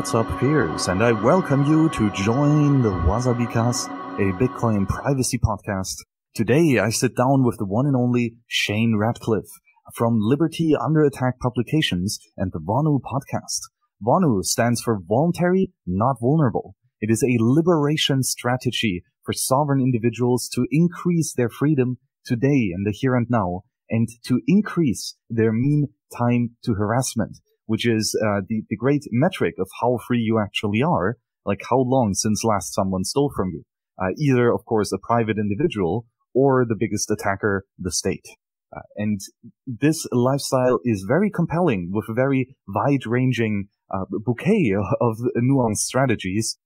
What's up, peers, and I welcome you to join the Wasabikas, a Bitcoin privacy podcast. Today I sit down with the one and only Shane Radliff from Liberty Under Attack Publications and the Vonu podcast. Vonu stands for Voluntary, Not Vulnerable. It is a liberation strategy for sovereign individuals to increase their freedom today and the here and now, and to increase their mean time to harassment, which is the great metric of how free you actually are, like how long since last someone stole from you. Either, of course, a private individual or the biggest attacker, the state. And this lifestyle is very compelling, with a very wide-ranging bouquet of nuanced strategies,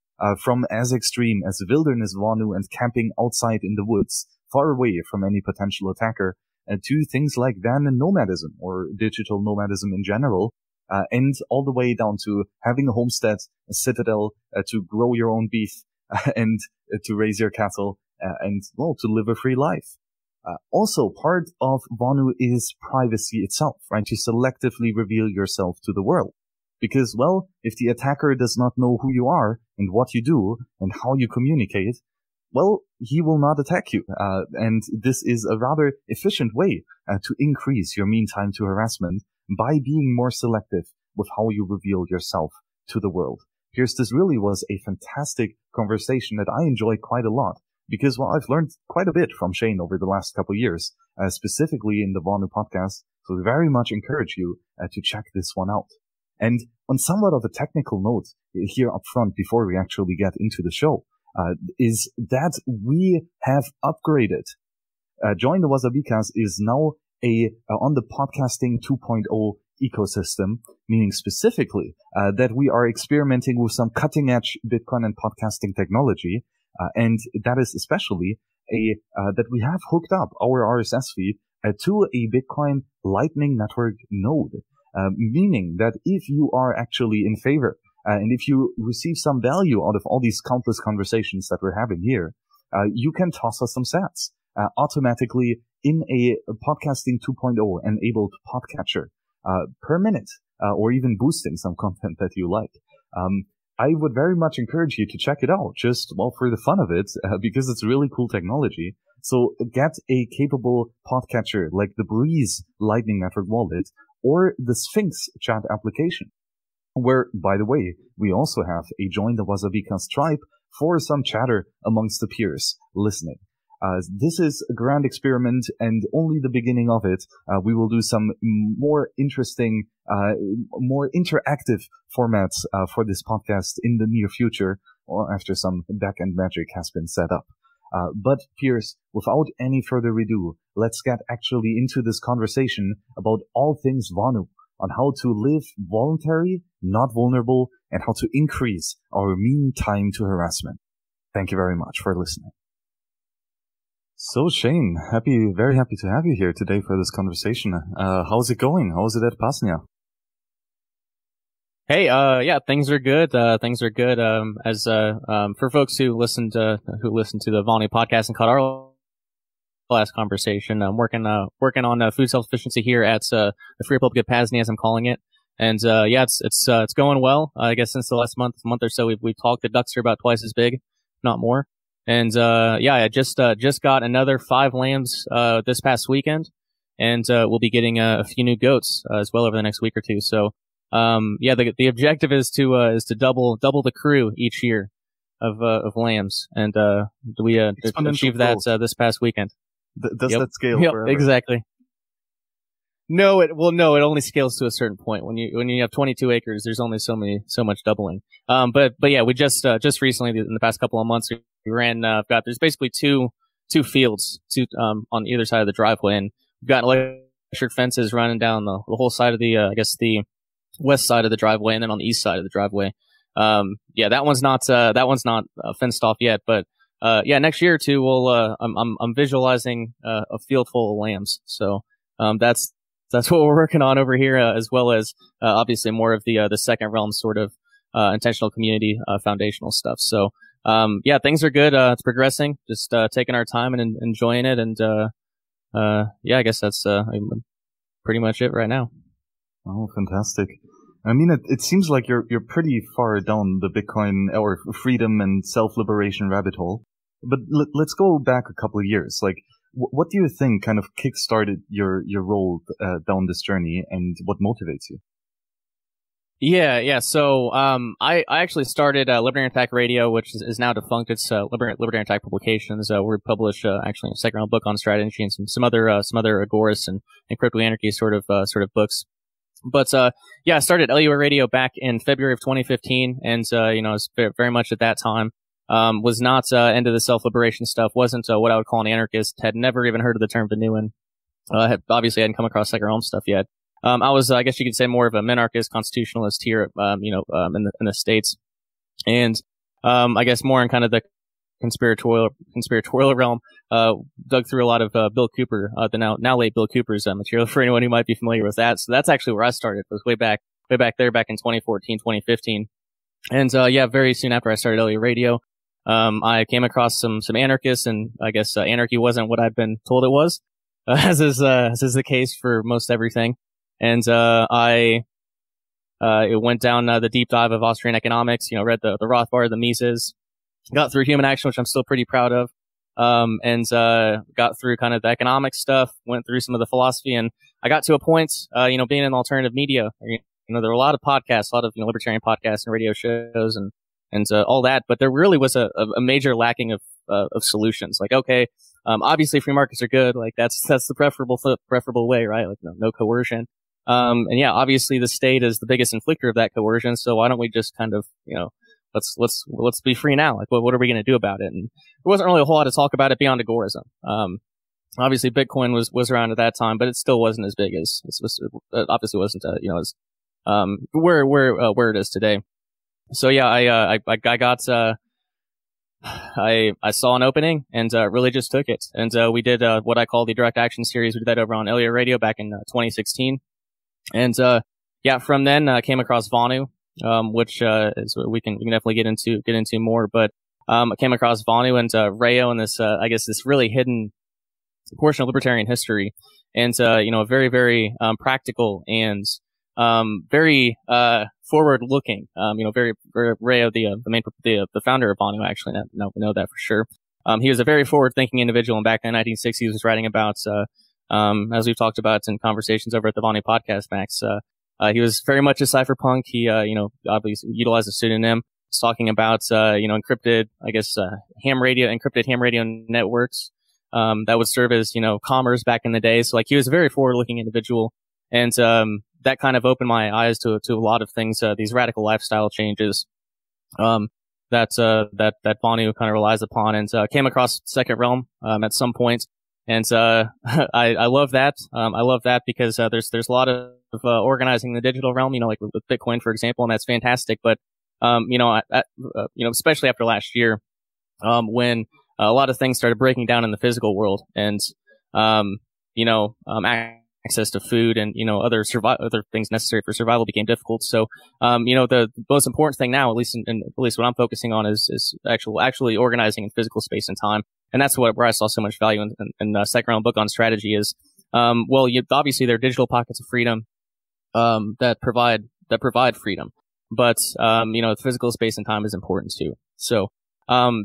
from as extreme as wilderness Vonu and camping outside in the woods, far away from any potential attacker, to things like van and nomadism, or digital nomadism in general, and all the way down to having a homestead, a citadel, to grow your own beef, and to raise your cattle, and, well, to live a free life. Also, part of Vonu is privacy itself, right? You selectively reveal yourself to the world. Because, well, if the attacker does not know who you are and what you do and how you communicate, well, he will not attack you. And this is a rather efficient way to increase your mean time to harassment by being more selective with how you reveal yourself to the world. Here's, this really was a fantastic conversation that I enjoyed quite a lot, because, well, I've learned quite a bit from Shane over the last couple of years, specifically in the Vonu podcast, so we very much encourage you to check this one out. And on somewhat of a technical note here up front, before we actually get into the show, is that we have upgraded. Join the Wasabikas is now on the podcasting 2.0 ecosystem, meaning specifically that we are experimenting with some cutting-edge Bitcoin and podcasting technology, and that is especially that we have hooked up our RSS feed to a Bitcoin Lightning Network node, meaning that if you are actually in favor and if you receive some value out of all these countless conversations that we're having here, you can toss us some sats automatically in a podcasting 2.0 enabled podcatcher per minute, or even boosting some content that you like. I would very much encourage you to check it out, just, well, for the fun of it, because it's really cool technology. So get a capable podcatcher like the Breez Lightning Network Wallet or the Sphinx chat application, where, by the way, we also have a Join the Wasabikas tribe for some chatter amongst the peers listening. This is a grand experiment and only the beginning of it. We will do some more interesting, more interactive formats for this podcast in the near future, or after some back-end magic has been set up. But, peers, without any further ado, let's get actually into this conversation about all things Vonu, on how to live voluntary, not vulnerable, and how to increase our mean time to harassment. Thank you very much for listening. So, Shane, very happy to have you here today for this conversation. How's it going? How's it at P.A.Z.NIA? Hey, yeah, things are good. Things are good. For folks who listened to the Vonu podcast and caught our last conversation, I'm working on food self-sufficiency here at the Free Republic of P.A.Z.NIA, as I'm calling it. And yeah, it's going well. I guess since the last month or so, we've talked. The ducks are about twice as big, if not more. And, yeah, I just got another 5 lambs, this past weekend. And, we'll be getting a few new goats, as well over the next week or two. So, yeah, the objective is to double the crew each year of lambs. And, we achieved that, this past weekend. Does yep. that scale? Yep, forever? Exactly. No, it only scales to a certain point. When you have 22 acres, there's only so much doubling. But yeah, we just recently, in the past couple of months, we ran, there's basically two fields, on either side of the driveway, and we've got electric fences running down the whole side of the, I guess the west side of the driveway, and then on the east side of the driveway. Yeah, that one's not fenced off yet, but, yeah, next year or two, we'll, I'm visualizing, a field full of lambs. So, that's what we're working on over here, as well as, obviously more of the Second Realm sort of, intentional community, foundational stuff. So, yeah, things are good. It's progressing. Just taking our time and enjoying it. And yeah, I guess that's pretty much it right now. Oh, fantastic! I mean, it seems like you're pretty far down the Bitcoin or freedom and self-liberation rabbit hole. But let's go back a couple of years. Like, what do you think kind of kickstarted your role down this journey, and what motivates you? Yeah. So I actually started Libertarian Attack Radio, which is now defunct. It's Libertarian Attack Publications. We publish actually a second round book on strategy and some other Agorists and critical anarchy sort of books. But yeah, I started LUA Radio back in February of 2015, and it was very much at that time. Was not into the self-liberation stuff, wasn't what I would call an anarchist, had never even heard of the term VNUan, obviously hadn't come across Second Realm stuff yet. I was, I guess you could say, more of a minarchist, constitutionalist here, in the States. And I guess more in kind of the conspiratorial realm, dug through a lot of Bill Cooper, the now late Bill Cooper's material, for anyone who might be familiar with that. So that's actually where I started, was way back there, back in 2014, 2015. And yeah, very soon after I started LA Radio, I came across some anarchists, and I guess anarchy wasn't what I'd been told it was, as is the case for most everything. And I went down the deep dive of Austrian economics, read the Rothbard, the Mises, got through Human Action, which I'm still pretty proud of, and got through kind of the economic stuff, went through some of the philosophy, and I got to a point, being in alternative media, there were a lot of podcasts, a lot of libertarian podcasts and radio shows and all that, but there really was a major lacking of solutions. Like, okay, obviously free markets are good, like that's the preferable way, right? Like no coercion. And yeah, obviously the state is the biggest inflictor of that coercion, so why don't we just kind of let's be free now? Like what are we going to do about it? And there wasn't really a whole lot to talk about it beyond agorism. Obviously Bitcoin was around at that time, but it still wasn't as big as it obviously wasn't as where it is today. So yeah, I saw an opening and really just took it. And we did what I call the Direct Action Series. We did that over on LA Radio back in 2016. And yeah, from then I came across Vonu, which is we can definitely get into more. But I came across Vonu and Rayo and this I guess this really hidden portion of libertarian history, and very very practical and very forward looking, very, very Rayo, the founder of Vonu, actually, now we know that for sure. He was a very forward thinking individual, and back in the 1960s he was writing about as we've talked about in conversations over at the Vonu Podcast, Max, he was very much a cypherpunk. He obviously utilized a pseudonym. He's talking about encrypted, I guess, encrypted ham radio networks that would serve as commerce back in the day. So like he was a very forward looking individual, and that kind of opened my eyes to a lot of things, these radical lifestyle changes that Vonu kind of relies upon. And came across Second Realm at some point, and I love that. I love that because there's a lot of organizing the digital realm, like with Bitcoin, for example, and that's fantastic. But especially after last year, when a lot of things started breaking down in the physical world, and access to food and other things necessary for survival became difficult. So the most important thing now, at least what I'm focusing on, is actually organizing in physical space and time. And that's where I saw so much value in the Second Realm book on strategy is obviously there are digital pockets of freedom that provide freedom, but the physical space and time is important too. So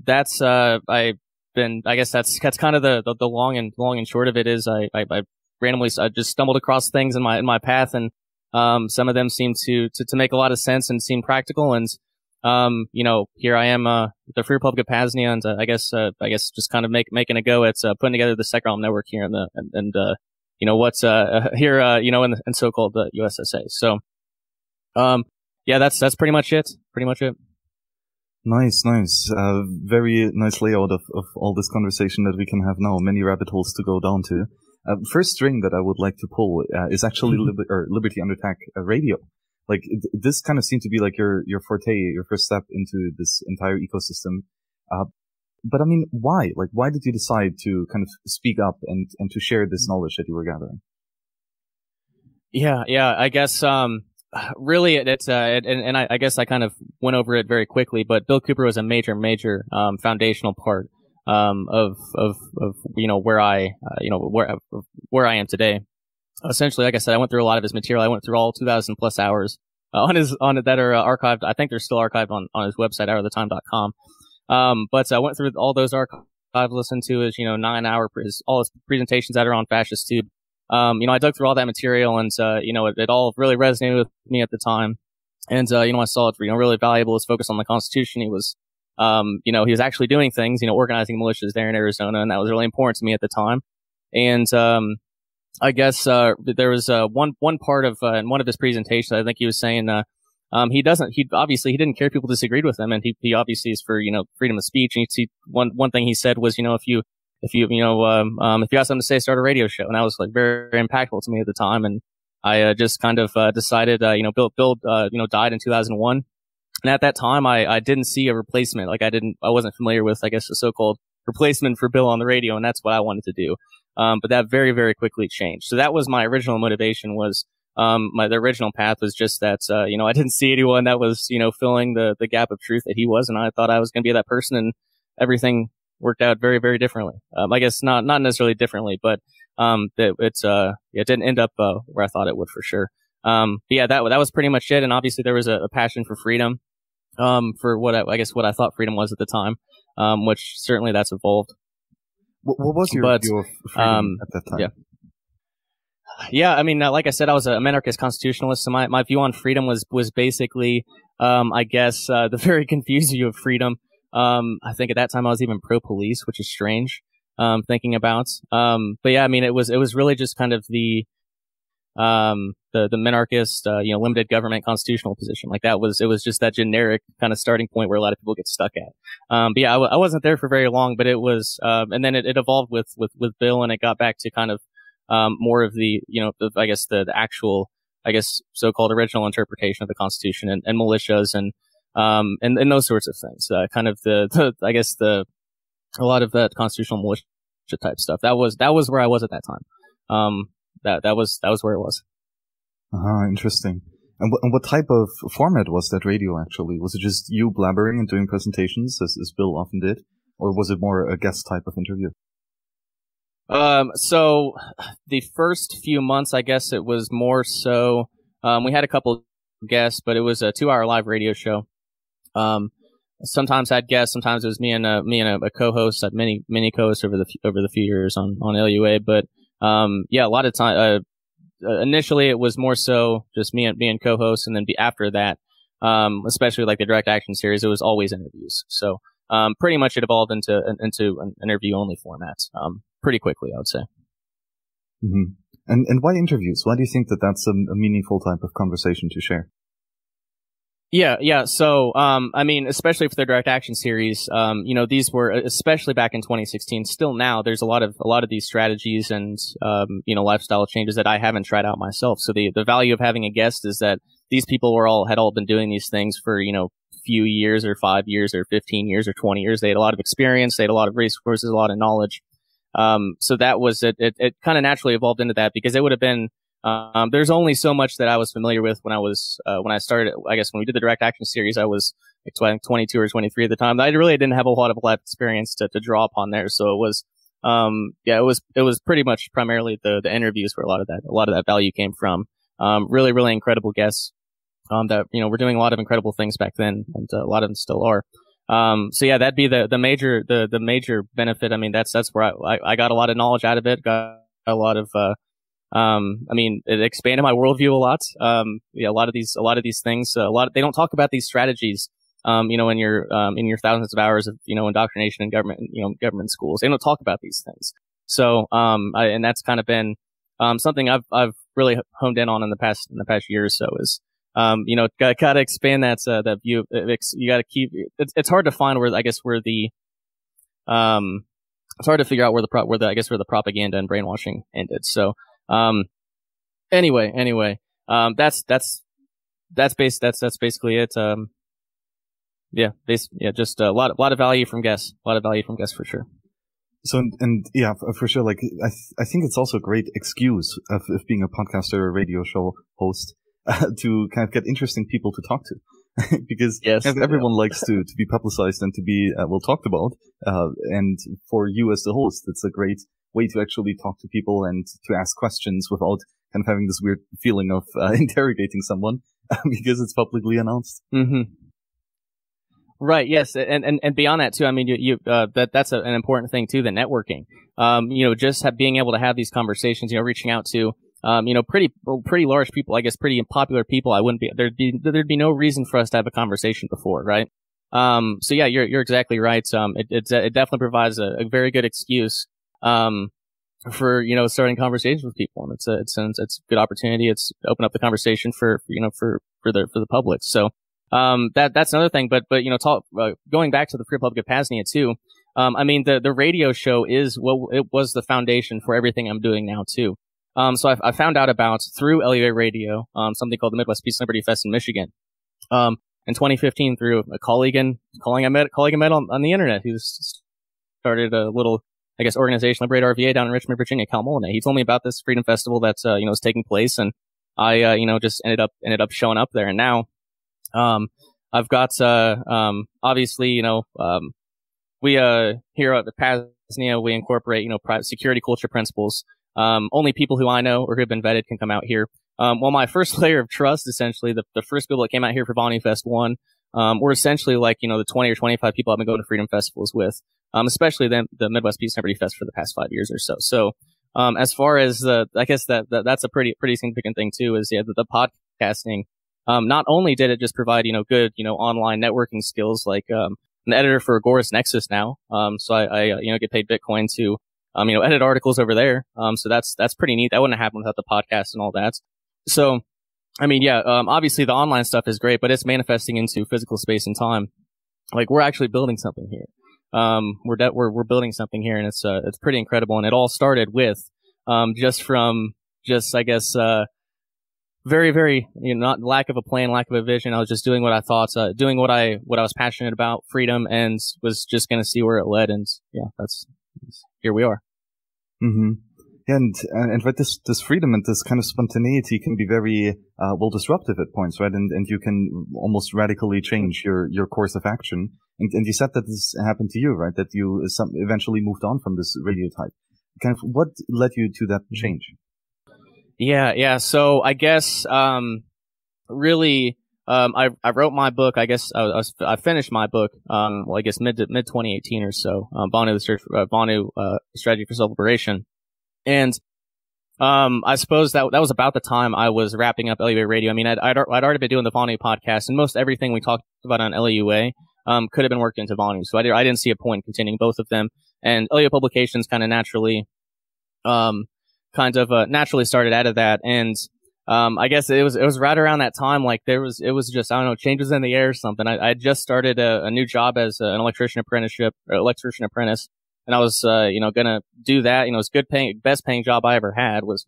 that's I guess that's kind of the long and short of it is I randomly, I just stumbled across things in my path, and some of them seemed to make a lot of sense and seem practical. And here I am, the Free Republic of P.A.Z.NIA, and I guess just kind of making a go at putting together the Second Realm network here in so-called the USSA. So yeah, that's pretty much it. Nice. Very nice layout of all this conversation that we can have now. Many rabbit holes to go down to. First string that I would like to pull is actually Liberty Under Attack Radio. Like this kind of seemed to be like your forte, your first step into this entire ecosystem. But I mean, why? Like, why did you decide to kind of speak up and to share this knowledge that you were gathering? Yeah. I guess really I guess I kind of went over it very quickly. But Bill Cooper was a major foundational part of where I am today. Essentially, like I said, I went through a lot of his material. I went through all 2,000 plus hours that are archived. I think they're still archived on his website, hourofthetime.com. But I went through all those archives. I've listened to his, 9-hour, all his presentations that are on FascistTube. I dug through all that material, and it all really resonated with me at the time. And I saw it, really valuable. His focus on the Constitution. He was, he was actually doing things, organizing militias there in Arizona, and that was really important to me at the time. And I guess there was one part of in one of his presentations, I think he was saying he didn't care if people disagreed with him, and he obviously is for freedom of speech. And one thing he said was, if you got something to say, start a radio show. And that was very, very impactful to me at the time, and I just kind of decided, Bill died in 2001, and at that time I didn't see a replacement. I wasn't familiar with, I guess, the so-called replacement for Bill on the radio, and that's what I wanted to do. But that very, very quickly changed. So that was my original motivation. Was the original path was just that, I didn't see anyone that was, filling the gap of truth that he was. And I thought I was going to be that person, and everything worked out very, very differently. I guess not necessarily differently, but, it didn't end up, where I thought it would, for sure. That was pretty much it. And obviously there was a passion for freedom, for what I thought freedom was at the time, which certainly that's evolved. What was your view of freedom at that time? Yeah. Yeah, like I said, I was an anarchist constitutionalist, so my view on freedom was basically, the very confused view of freedom. I think at that time I was even pro-police, which is strange, thinking about. It was really just kind of the minarchist, limited government constitutional position. It was just that generic kind of starting point where a lot of people get stuck at. I wasn't there for very long, but it was, and then it evolved with Bill, and it got back to kind of, more of the, the actual, so-called original interpretation of the Constitution, and militias and those sorts of things. Kind of a lot of that constitutional militia type stuff. That was where I was at that time. That was where it was. Interesting. And what type of format was that radio actually? Was it just you blabbering and doing presentations as Bill often did? Or was it more a guest type of interview? So the first few months, I guess it was more so, we had a couple guests, but it was a 2-hour live radio show. Sometimes I had guests, sometimes it was me and a co-host. I had many co-hosts over the few years on LUA, but, a lot of time, initially it was more so just me and co-hosts. And then after that, especially the Direct Action Series, it was always interviews. So, pretty much it evolved into an interview only format. Pretty quickly, I would say. Mm-hmm. And why interviews? Why do you think that's a meaningful type of conversation to share? Yeah. So, especially for the Direct Action Series, these were, especially back in 2016, still now, there's a lot of these strategies and, lifestyle changes that I haven't tried out myself. So the value of having a guest is that these people had all been doing these things for, few years or 5 years or 15 years or 20 years. They had a lot of experience. They had a lot of resources, a lot of knowledge. So that was it. It kind of naturally evolved into that, because it would have been, there's only so much that I was familiar with when I started. I guess when we did the Direct Action Series, I was 22 or 23 at the time. I really didn't have a lot of life experience to draw upon there. So it was, it was pretty much primarily the interviews where a lot of that value came from. Really, really incredible guests, that, were doing a lot of incredible things back then, and a lot of them still are. That'd be the major benefit. That's where I got a lot of knowledge out of it. Got a lot of, it expanded my worldview a lot. A lot of these things, they don't talk about these strategies, in your thousands of hours of, indoctrination in government, government schools. They don't talk about these things. So, and that's kind of been, something I've really honed in on in the past year or so is, gotta expand that view. You gotta keep. It's hard to find it's hard to figure out where the propaganda and brainwashing ended. So, anyway, that's basically it. Just a lot of value from guests. A lot of value from guests, for sure. So, for sure. I think it's also a great excuse of being a podcaster or a radio show host. To kind of get interesting people to talk to, because everyone likes to be publicized and to be well talked about. And for you as the host, it's a great way to actually talk to people and to ask questions without kind of having this weird feeling of interrogating someone because it's publicly announced. Mm-hmm. Right. Yes. And beyond that, too, I mean, that's an important thing, too, the networking, just being able to have these conversations, reaching out to, pretty large people, I guess, pretty popular people. There'd be no reason for us to have a conversation before. Right. So, yeah, you're exactly right. It definitely provides a very good excuse for, starting conversations with people. And it's a good opportunity. It's open up the conversation for the public. So. That's another thing, but going back to the Free Republic of P.A.Z.NIA too, I mean, the radio show was the foundation for everything I'm doing now too. So I found out about, through LUA Radio, something called the Midwest Peace Liberty Fest in Michigan, in 2015 through a colleague I met on the internet who started a little, I guess, organization, Liberate RVA down in Richmond, Virginia, Cal Molina. He told me about this Freedom Festival that, is taking place, and I, just ended up showing up there, and now, I've got, obviously, we, here at the P.A.Z.NIA, we incorporate, private security culture principles. Only people who I know or who have been vetted can come out here. Well, my first layer of trust, essentially, the first people that came out here for Bonnie Fest 1, were essentially like, the 20 or 25 people I've been going to Freedom Festivals with, especially the Midwest Peace Liberty Fest for the past 5 years or so. So, as far as I guess that's a pretty significant thing too, is, yeah, the podcasting. Not only did it just provide, good, online networking skills, like, I'm the editor for Agorist Nexus now. So I get paid Bitcoin to, edit articles over there. So that's pretty neat. That wouldn't happen without the podcast and all that. So, I mean, yeah, obviously the online stuff is great, but it's manifesting into physical space and time. Like, we're actually building something here. We're building something here, and it's pretty incredible. And it all started with, very, very, not lack of a plan, lack of a vision. I was just doing what I thought, doing what I was passionate about, freedom, and was just going to see where it led. And yeah, here we are. Mm-hmm. Yeah, and right, this freedom and this kind of spontaneity can be very, disruptive at points, right? And you can almost radically change your course of action. And you said that this happened to you, right? That you eventually moved on from this radio type. Kind of what led you to that change? Yeah. So I guess, really, I wrote my book. I guess I finished my book. I guess mid 2018 or so. Vonu, Strategy for Self Liberation, and I suppose that was about the time I was wrapping up LUA Radio. I mean, I'd already been doing the Vonu podcast, and most everything we talked about on LUA could have been worked into Vonu. So I didn't see a point continuing both of them, and LUA Publications kind of naturally, naturally started out of that. And I guess it was right around that time, like it was just, I don't know, changes in the air or something. I just started a new job as an electrician apprentice, and I was gonna do that. It's best paying job I ever had was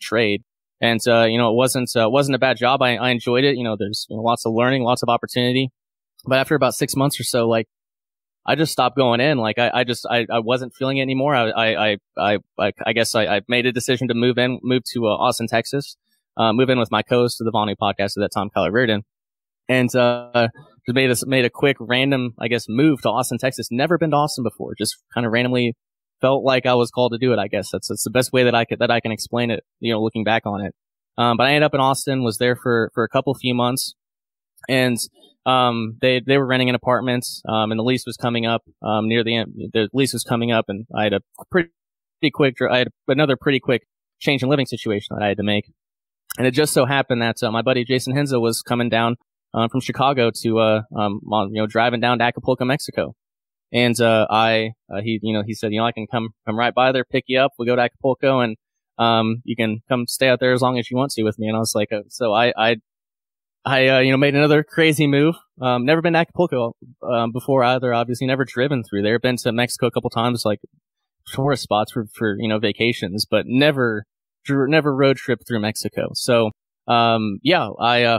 trade, and it wasn't a bad job. I enjoyed it. There's lots of learning, lots of opportunity. But after about 6 months or so, like, I just stopped going in. Like, I wasn't feeling it anymore. I guess I made a decision to move to Austin, Texas, move in with my co-host to the Vonu podcast at that time, Kyler Reardon, and made a quick random, I guess, move to Austin, Texas. Never been to Austin before. Just kind of randomly felt like I was called to do it. I guess that's the best way that I can explain it. Looking back on it, but I ended up in Austin. Was there for few months, and. They were renting an apartment, and the lease was coming up, near the end, and I had another pretty quick change in living situation that I had to make. And it just so happened that, my buddy Jason Henza was coming down, from Chicago to, driving down to Acapulco, Mexico. And, he said, I can come right by there, pick you up. We'll go to Acapulco, and, you can come stay out there as long as you want to with me. And I was like, so I made another crazy move. Never been to Acapulco before either. Obviously, never driven through there. Been to Mexico a couple times, like tourist spots for vacations, but never road trip through Mexico. So, I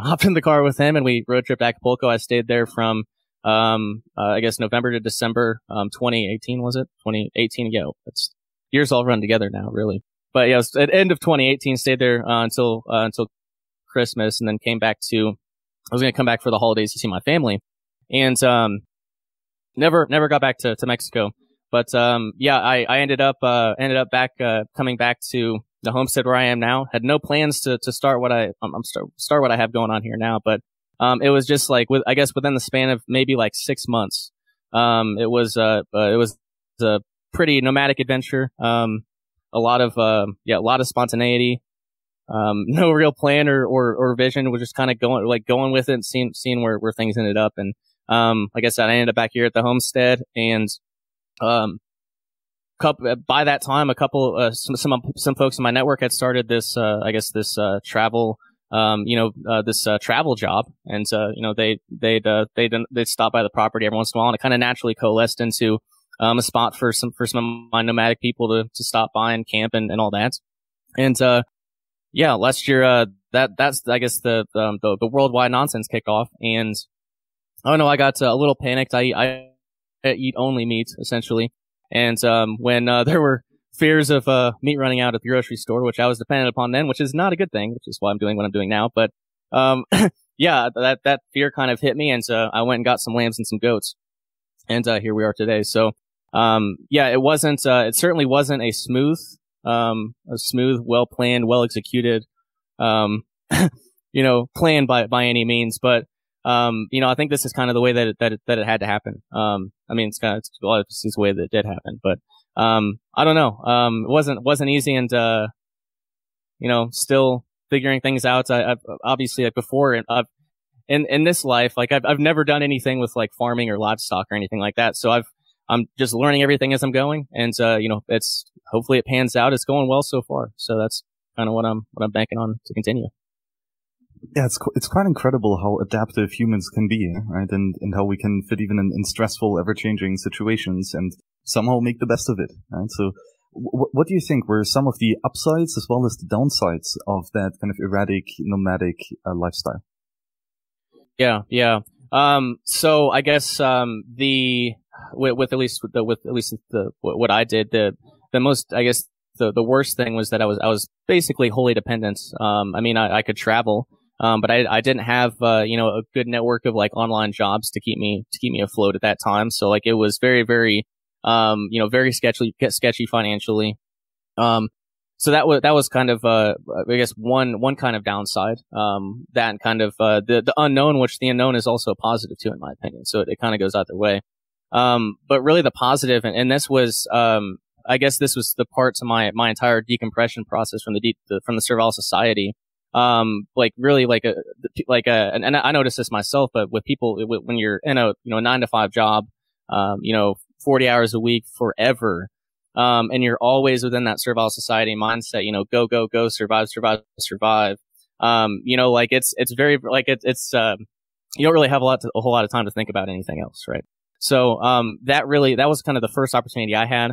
hopped in the car with him, and we road tripped Acapulco. I stayed there from I guess November to December 2018 was it? 2018 ago. That's years all run together now, really. But yeah, it was at end of 2018, stayed there until Christmas, and then I was going to come back for the holidays to see my family, and never got back to Mexico, but I ended up coming back to the homestead where I am now. Had no plans to start what I have going on here now, but it was just like within the span of maybe like 6 months, it was a pretty nomadic adventure. A lot of spontaneity. No real plan or vision. We're just kind of going with it and seeing where things ended up. And, like I said, I ended up back here at the homestead, and, by that time, some folks in my network had started this, travel, travel job. And, they'd stop by the property every once in a while, and it kind of naturally coalesced into, a spot for some of my nomadic people to stop by and camp and all that. And, yeah, last year, the worldwide nonsense kicked off, and I got a little panicked. I eat only meat, essentially. And, when, there were fears of, meat running out at the grocery store, which I was dependent upon then, which is not a good thing, which is why I'm doing what I'm doing now. But, yeah, that fear kind of hit me. And, I went and got some lambs and some goats. And, here we are today. So, yeah, it certainly wasn't a smooth, well planned, well executed, plan by any means. But, I think this is kind of the way that it had to happen. It's kind of a lot of the way that it did happen, but, I don't know. It wasn't easy. And, still figuring things out. I've obviously, like before, and in this life, like I've never done anything with like farming or livestock or anything like that. So I'm just learning everything as I'm going, and it's hopefully it pans out. It's going well so far, so that's kind of what I'm banking on to continue. Yeah, it's quite incredible how adaptive humans can be, right? And how we can fit even in stressful, ever-changing situations and somehow make the best of it, right? So, what do you think were some of the upsides as well as the downsides of that kind of erratic, nomadic lifestyle? Yeah. So I guess what I did, the most, I guess, the worst thing was that I was basically wholly dependent. I could travel, but I didn't have a good network of like online jobs to keep me afloat at that time. So like it was very, very very sketchy financially. So that was kind of one kind of downside. That and kind of the unknown, which the unknown is also a positive too, in my opinion. So it kind of goes either way. But really the positive, and this was, I guess this was the part to my entire decompression process from the Servile Society. And I noticed this myself, but with people, when you're in a, 9-to-5 job, 40 hours a week forever, and you're always within that Servile Society mindset, go, survive. It's very, you don't really have a whole lot of time to think about anything else, right? So, that was kind of the first opportunity I had.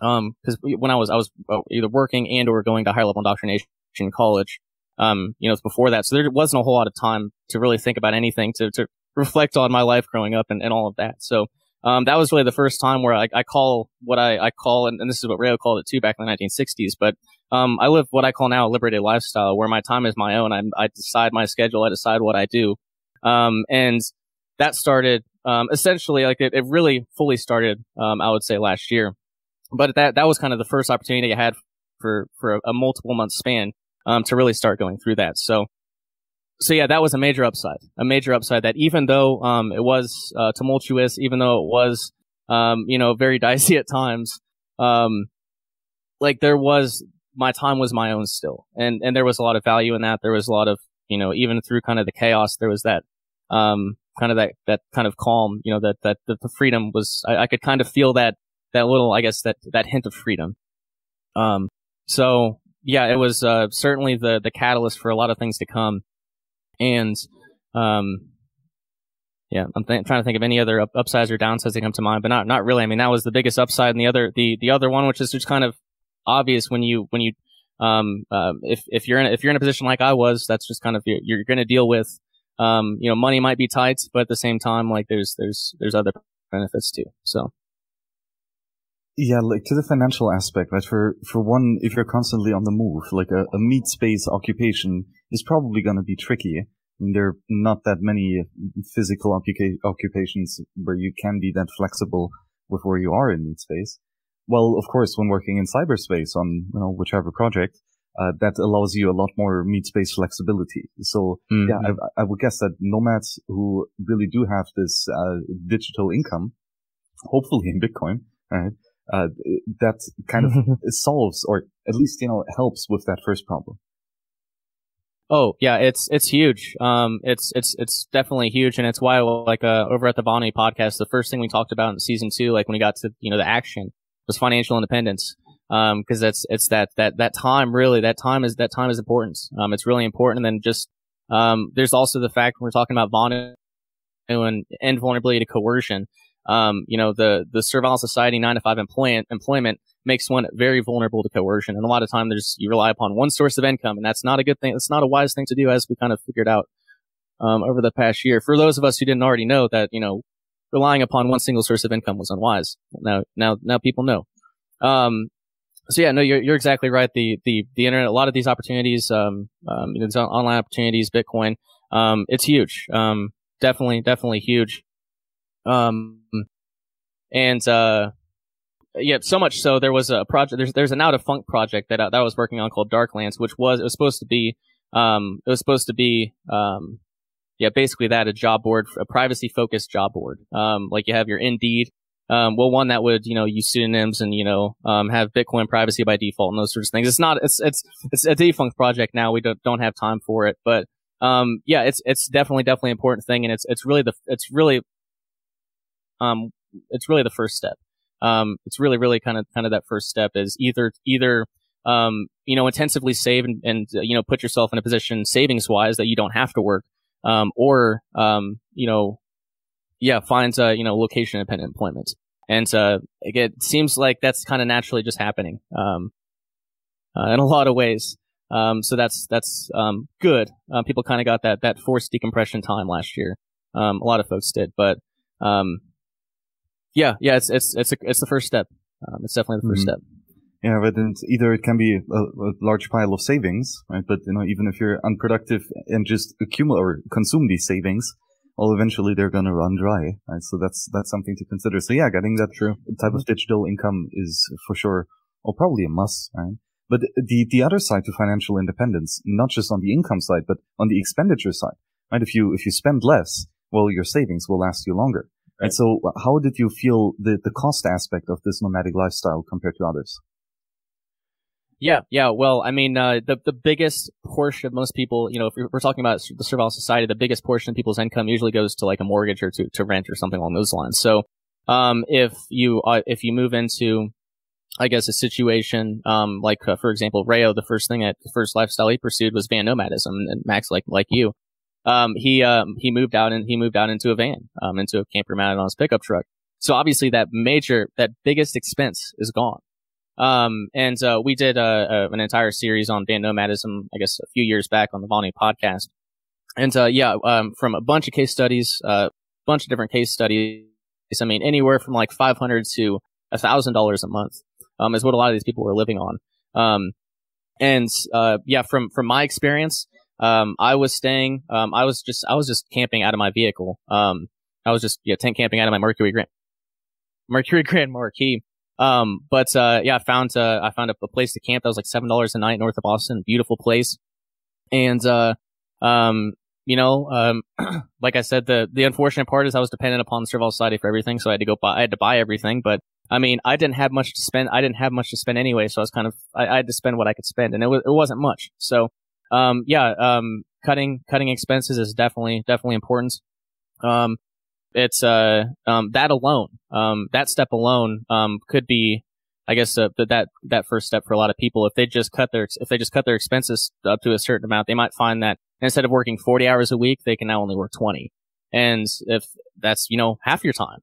Cause when I was either working and or going to higher level indoctrination in college, it's before that. So there wasn't a whole lot of time to really think about anything, to reflect on my life growing up and all of that. So, that was really the first time where I call, and this is what Rayo called it too back in the 1960s, but, I live what I call now a liberated lifestyle, where my time is my own. I decide my schedule. I decide what I do. And that started, essentially, like it really fully started, I would say last year. But that was kind of the first opportunity I had for a multiple month span, to really start going through that. So yeah, that was a major upside that, even though, it was, tumultuous, even though it was, very dicey at times, my time was my own still. And there was a lot of value in that. There was a lot of, even through kind of the chaos, there was that, that kind of calm, that the freedom was, I could kind of feel that little, that hint of freedom. So yeah, it was, certainly the catalyst for a lot of things to come. And, yeah, I'm trying to think of any other upsides or downsides that come to mind, but not really. That was the biggest upside. And the other one, which is just kind of obvious when you, if you're in a position like I was, that's just kind of, you're going to deal with, money might be tight, but at the same time, like there's other benefits too. So. Yeah, like to the financial aspect, right? For one, if you're constantly on the move, like a meat-based occupation is probably going to be tricky. There are not that many physical occupations where you can be that flexible with where you are in meat space. Well, of course, when working in cyberspace on whichever project, that allows you a lot more meat-based flexibility. So yeah, I would guess that nomads who really do have this digital income, hopefully in Bitcoin, right, that kind of solves, or at least, helps with that first problem. Oh yeah, it's huge. It's definitely huge, and it's why, like, over at the Bonnie podcast, the first thing we talked about in season 2, like when we got to the action, was financial independence. Because that time, really, that time is important. It's really important. And then just there's also the fact when we're talking about Vonu and vulnerability to coercion. The servile society 9-to-5 employment makes one very vulnerable to coercion. And a lot of time you rely upon one source of income, and that's not a good thing. It's not a wise thing to do, as we kind of figured out, over the past year. For those of us who didn't already know that, relying upon one single source of income was unwise. Now people know. So yeah, no, you're exactly right. The internet, a lot of these opportunities, these online opportunities, Bitcoin, it's huge. Definitely huge. Yeah, so much so there was a project. There's an out of funk project that I was working on called Darklands, which was supposed to be basically that, a job board, a privacy focused job board. Like you have your Indeed, one that would use pseudonyms and have Bitcoin privacy by default and those sorts of things. It's a defunct project now. We don't have time for it, but yeah, it's definitely an important thing, and it's really the first step. It's really kind of that first step is either intensively save and put yourself in a position savings wise that you don't have to work, or finds location independent employment. And again, it seems like that's kind of naturally just happening in a lot of ways. So that's good. People kind of got that forced decompression time last year. A lot of folks did, but yeah, it's the first step. It's definitely the first step. Yeah, but then either it can be a large pile of savings, right? But even if you're unproductive and just accumulate or consume these savings, well, eventually they're gonna run dry, right? So that's something to consider. So yeah, getting that type of digital income is for sure, or probably a must, right? But the other side to financial independence, not just on the income side, but on the expenditure side, right? If you spend less, well, your savings will last you longer. Right. And so how did you feel the cost aspect of this nomadic lifestyle compared to others? Yeah. Well, I mean, the biggest portion of most people, if we're talking about the servile society, the biggest portion of people's income usually goes to like a mortgage or to rent or something along those lines. So, if you move into, I guess, a situation, like, for example, Rayo, the first lifestyle he pursued was van nomadism. And Max, like you, he moved out into a van, into a camper mounted on his pickup truck. So obviously that biggest expense is gone. We did an entire series on van nomadism, I guess, a few years back on the Vonu podcast. And from a bunch of case studies, bunch of different case studies. I mean, anywhere from like $500 to $1,000 a month is what a lot of these people were living on. From my experience, I was just camping out of my vehicle. I was just tent camping out of my Mercury Grand Marquis. I found a place to camp that was like $7 a night north of Austin, beautiful place. And, like I said, the unfortunate part is I was dependent upon the servile society for everything. So I had to buy everything, but I mean, I didn't have much to spend. I didn't have much to spend anyway. So I had to spend what I could spend, and it wasn't much. So, cutting expenses is definitely important. That step alone, could be, I guess, that first step for a lot of people. If they just cut their expenses up to a certain amount, they might find that instead of working 40 hours a week, they can now only work 20. And if that's, half your time,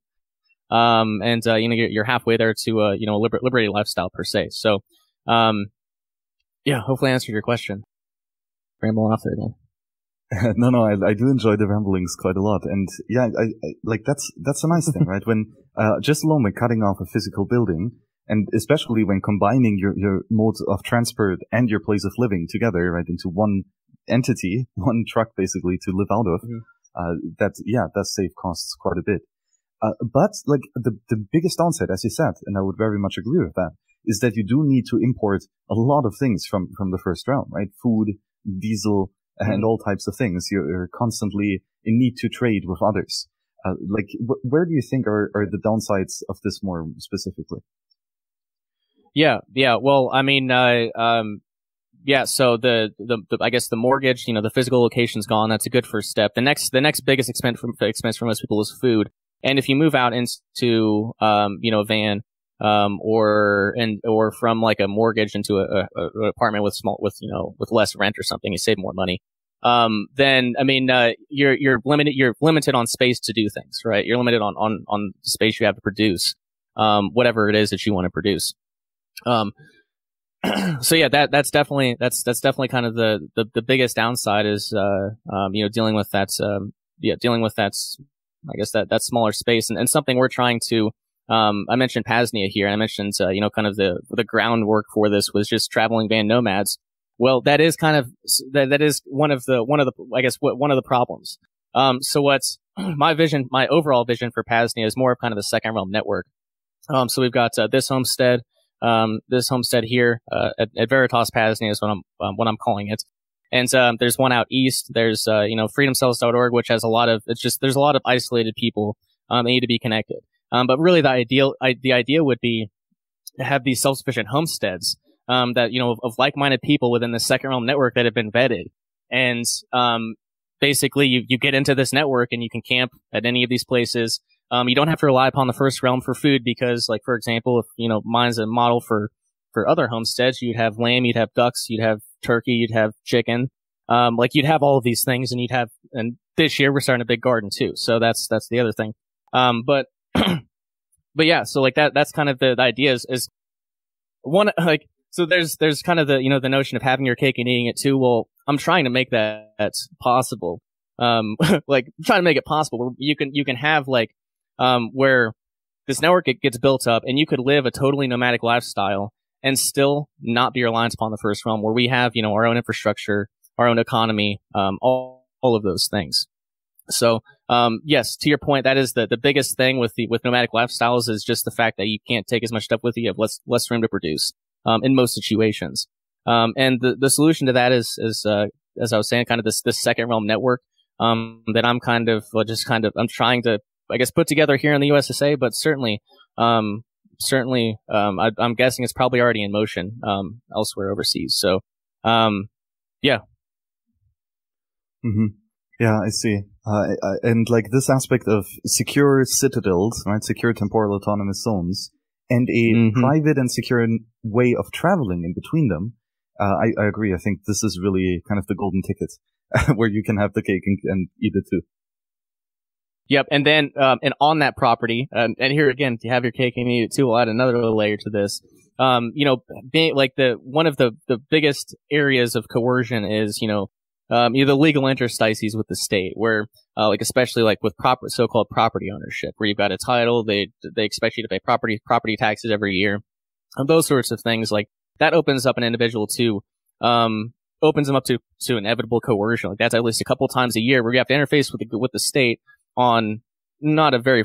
you're halfway there to, a liberated lifestyle per se. So, yeah, hopefully I answered your question. Rambling off there again. No, I do enjoy the ramblings quite a lot. And yeah, I like that's a nice thing, right? When, just alone when cutting off a physical building, and especially when combining your modes of transport and your place of living together, right, into one entity, one truck basically to live out of, that does save costs quite a bit. But like the biggest onset, as you said, and I would very much agree with that, is that you do need to import a lot of things from the first realm, right? Food, diesel, and all types of things. You're constantly in need to trade with others. Where do you think are the downsides of this more specifically? Yeah. Well, I mean, yeah. So the I guess the mortgage, the physical location's gone. That's a good first step. The next biggest expense for most people is food. And if you move out into a van, or from like a mortgage into an apartment with less rent or something, you save more money. Then I mean, you're limited on space to do things, right? You're limited on space you have to produce, whatever it is that you want to produce. So yeah, that's definitely kind of the biggest downside is, dealing with that, I guess that smaller space and something we're trying to, I mentioned P.A.Z.NIA here, and I mentioned, kind of the groundwork for this was just traveling van nomads. Well, that is kind of, that is one of the problems. So what's my overall vision for P.A.Z.NIA is more of kind of the second realm network. So we've got this homestead here, at Veritas P.A.Z.NIA is what I'm calling it. And, there's one out east. There's, freedomcells.org, which has there's a lot of isolated people, they need to be connected. But really the idea would be to have these self-sufficient homesteads, that, of like-minded people within the second realm network that have been vetted. And, basically you get into this network and you can camp at any of these places. You don't have to rely upon the first realm for food because, like, for example, if, mine's a model for other homesteads, you'd have lamb, you'd have ducks, you'd have turkey, you'd have chicken. You'd have all of these things and this year we're starting a big garden too. So that's the other thing. But yeah, so like that's kind of the idea is one, like, so there's kind of the, the notion of having your cake and eating it too. Well, I'm trying to make that possible. I'm trying to make it possible where you can have like, where this network gets built up and you could live a totally nomadic lifestyle and still not be reliant upon the first realm, where we have, our own infrastructure, our own economy, all of those things. So, yes, to your point, that is the biggest thing with nomadic lifestyles is just the fact that you can't take as much stuff with you. You have less room to produce, in most situations. And the solution to that is, as I was saying, kind of this second realm network, that I'm I'm trying to, I guess, put together here in the USSA, but certainly, I'm guessing it's probably already in motion, elsewhere overseas. So, yeah. Mm-hmm. Yeah, I see. And like this aspect of secure citadels, right? Secure temporal autonomous zones and a private and secure way of traveling in between them. I agree. I think this is really kind of the golden ticket where you can have the cake and eat it too. Yep. And then, and on that property, and here again, if you have your cake and eat it too, we'll add another little layer to this. Being like one of the biggest areas of coercion is, the legal interstices with the state where, especially like with so-called property ownership, where you've got a title, they expect you to pay property taxes every year and those sorts of things. Like that opens up an individual to, opens them up to inevitable coercion. Like that's at least a couple times a year where you have to interface with the state on not a very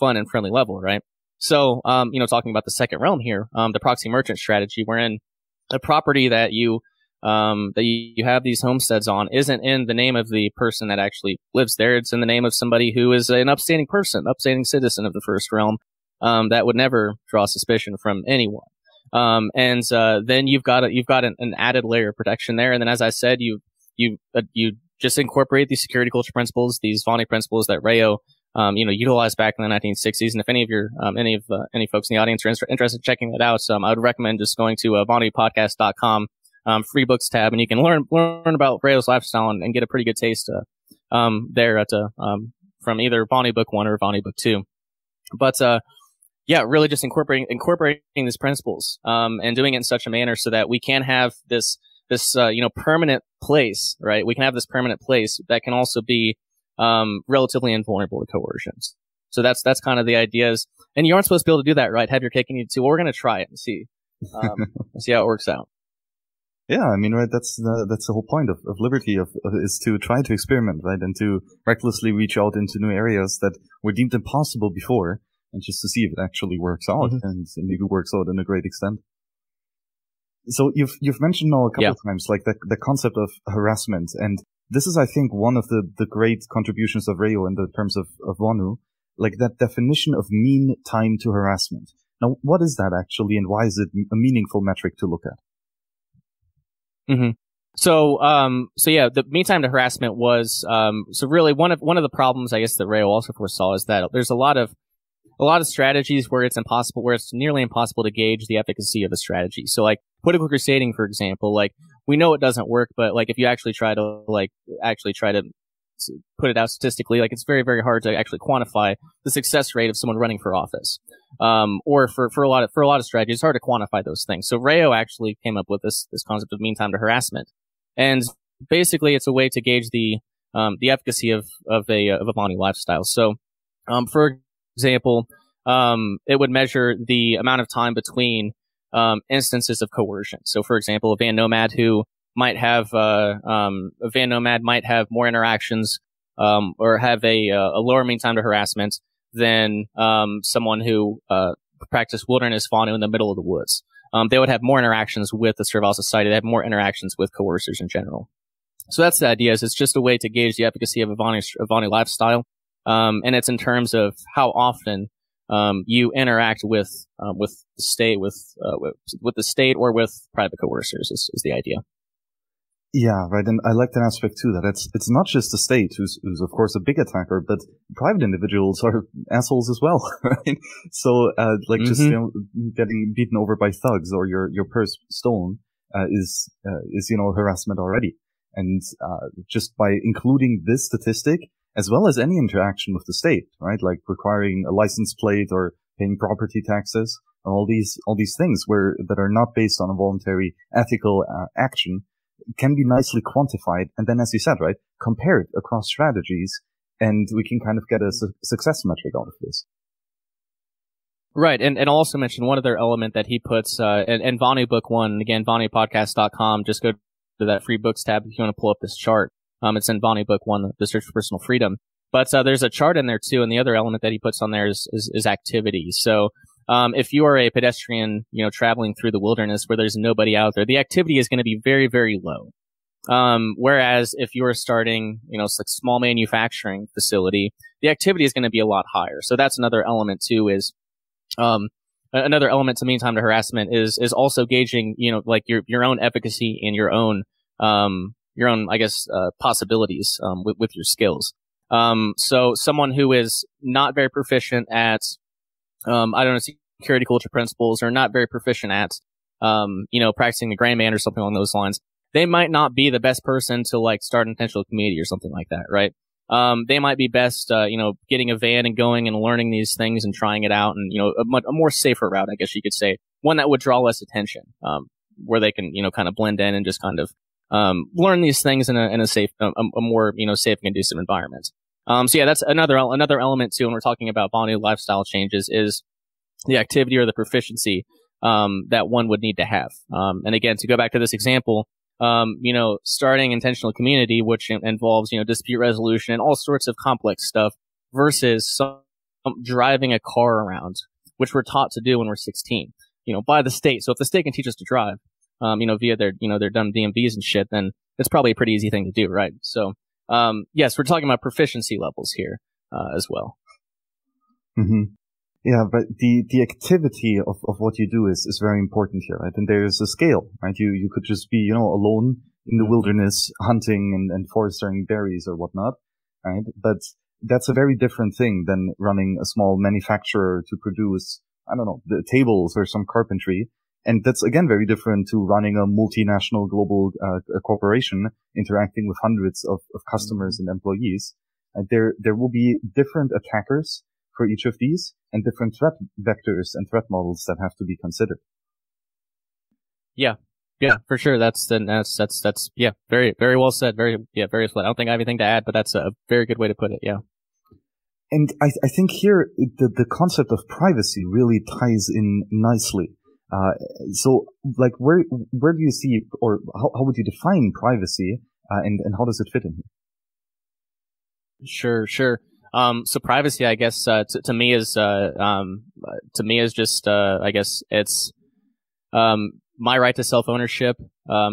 fun and friendly level, right? So, talking about the second realm here, the proxy merchant strategy, wherein a property that you have these homesteads on isn't in the name of the person that actually lives there. It's in the name of somebody who is an upstanding person, upstanding citizen of the first realm, that would never draw suspicion from anyone. Then you've got an added layer of protection there. And then, as I said, you just incorporate these security culture principles, these Vonu principles that Rayo, utilized back in the 1960s. And if any folks in the audience are interested in checking that out, I would recommend just going to VonuPodcast.com, free books tab, and you can learn about Rayo's lifestyle and get a pretty good taste, there from either Vonu Book 1 or Vonu Book 2. But, yeah, really just incorporating these principles, and doing it in such a manner so that we can have this permanent place, right? We can have this permanent place that can also be, relatively invulnerable to coercions. So that's kind of the ideas. And you aren't supposed to be able to do that, right? Have your cake and eat it too. Well, we're going to try it and see how it works out. Yeah, I mean, right, that's the whole point of liberty, is to try to experiment, right, and to recklessly reach out into new areas that were deemed impossible before, and just to see if it actually works out, and maybe works out in a great extent. So you've mentioned now a couple of times, like, the concept of harassment, and this is, I think, one of the great contributions of Rayo in the terms of Vonu, like that definition of mean time to harassment. Now, what is that actually, and why is it a meaningful metric to look at? So yeah, the mean time to harassment was, so really one of the problems, I guess, that Rayo also foresaw is that there's a lot of strategies where it's nearly impossible to gauge the efficacy of a strategy. So like political crusading, for example, like we know it doesn't work, but like if you actually try to put it out statistically, like it's very, very hard to actually quantify the success rate of someone running for office. Or for a lot of strategies, it's hard to quantify those things. So Rayo actually came up with this concept of mean time to harassment. And basically it's a way to gauge the efficacy of a Bonnie lifestyle. So, for example, it would measure the amount of time between, instances of coercion. So for example, a van nomad might have more interactions, or have a lower mean time to harassment than, someone who, practiced wilderness fauna in the middle of the woods. They would have more interactions with the Servile Society. They have more interactions with coercers in general. So that's the idea, is it's just a way to gauge the efficacy of a Vonu lifestyle. And it's in terms of how often, you interact with the state or with private coercers is the idea. Yeah, right. And I like that aspect too, that it's not just the state who's of course a big attacker, but private individuals are assholes as well, right? So, just, you know, getting beaten over by thugs or your purse stolen, is, you know, harassment already. And, just by including this statistic as well as any interaction with the state, right? Like requiring a license plate or paying property taxes and all these things that are not based on a voluntary ethical action, can be nicely quantified, and then, as you said, right, compared across strategies, and we can kind of get a success metric out of this. Right, and I'll also mention one other element that he puts, and Vonu Book 1, again, VonuPodcast.com, just go to that free books tab if you want to pull up this chart. It's in Vonu Book 1, The Search for Personal Freedom. But there's a chart in there, too, and the other element that he puts on there is activity. So if you are a pedestrian, you know, traveling through the wilderness where there's nobody out there, the activity is going to be very, very low. Whereas if you are starting, you know, it's like small manufacturing facility, the activity is going to be a lot higher. So that's another element too, is, another element to mean time to harassment is also gauging, you know, like your own efficacy and your own, I guess, possibilities, with your skills. So someone who is not very proficient at, I don't know, security culture principles, or not very proficient at, you know, practicing the Grand Man or something along those lines, they might not be the best person to like start an intentional community or something like that, right? They might be best, you know, getting a van and going and learning these things and trying it out, and, you know, a more safer route, I guess you could say, one that would draw less attention, where they can, you know, kind of blend in and just kind of, learn these things in a safe, a more, you know, safe and conducive environment. So yeah, that's another element too. When we're talking about Vonu lifestyle changes, is the activity or the proficiency, that one would need to have. And again, to go back to this example, you know, starting intentional community, which involves, you know, dispute resolution and all sorts of complex stuff, versus driving a car around, which we're taught to do when we're 16, you know, by the state. So if the state can teach us to drive, you know, via their dumb DMVs and shit, then it's probably a pretty easy thing to do, right? So, yes, we're talking about proficiency levels here, as well. Mm-hmm. Yeah, but the activity of what you do is very important here, right? And there's a scale, right? You could just be, you know, alone in the wilderness hunting and foresting berries or whatnot, right? But that's a very different thing than running a small manufacturer to produce, I don't know, the tables or some carpentry. And that's, again, very different to running a multinational global corporation, interacting with hundreds of customers and employees. And there will be different attackers for each of these, and different threat vectors and threat models that have to be considered. Yeah, for sure. That's yeah, very, very well said. Very well. I don't think I have anything to add, but that's a very good way to put it. Yeah. And I think here the concept of privacy really ties in nicely. So, like, where do you see, or how would you define privacy, and how does it fit in here? Sure. So privacy, I guess, to me is just I guess it's, my right to self ownership,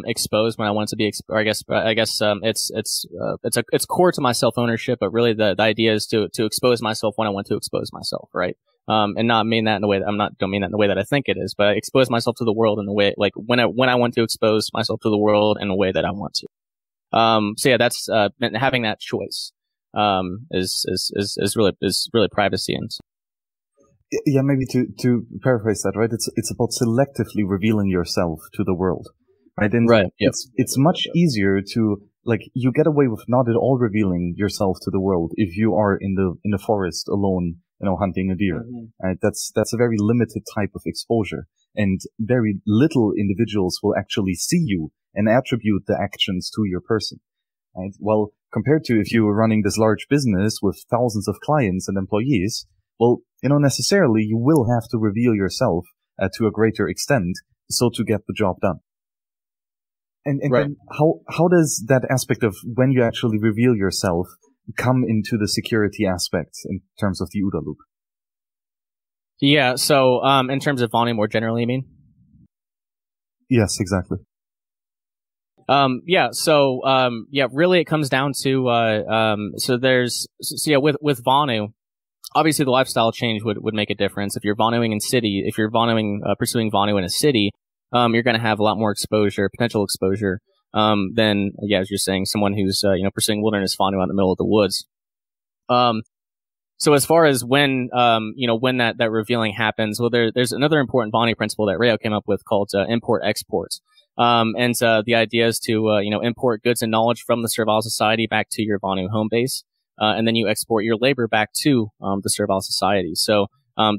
exposed when I want it to be, it's core to my self ownership, but really the idea is to expose myself when I want to expose myself, right? And not mean that in the way that don't mean that in the way that I think it is, but I expose myself to the world in the way, like when I want to expose myself to the world in a way that I want to. So yeah, that's, having that choice, is really privacy. And yeah, maybe to paraphrase that, right? It's about selectively revealing yourself to the world, right? And right. Yep. It's much easier to, like, you get away with not at all revealing yourself to the world if you are in the forest alone, you know, hunting a deer. Mm-hmm. Right? That's a very limited type of exposure, and very little individuals will actually see you and attribute the actions to your person. Right? Well, compared to if you were running this large business with thousands of clients and employees, well, you know, necessarily you will have to reveal yourself to a greater extent, so to get the job done. And right. Then how does that aspect of when you actually reveal yourself come into the security aspect in terms of the OODA loop? Yeah, so in terms of Vonu more generally, I mean? Yes, exactly. Yeah, really it comes down to with Vonu, obviously the lifestyle change would make a difference. If you're Vonuing in city, if you're Vonuing pursuing Vonu in a city, you're going to have a lot more exposure, potential exposure, than, yeah, as you're saying, someone who's pursuing wilderness Vonu out in the middle of the woods. So as far as when when that revealing happens, well, there's another important Vonu principle that Rayo came up with called import-export. And the idea is to, import goods and knowledge from the servile society back to your Vonu home base. And then you export your labor back to, the servile society. So,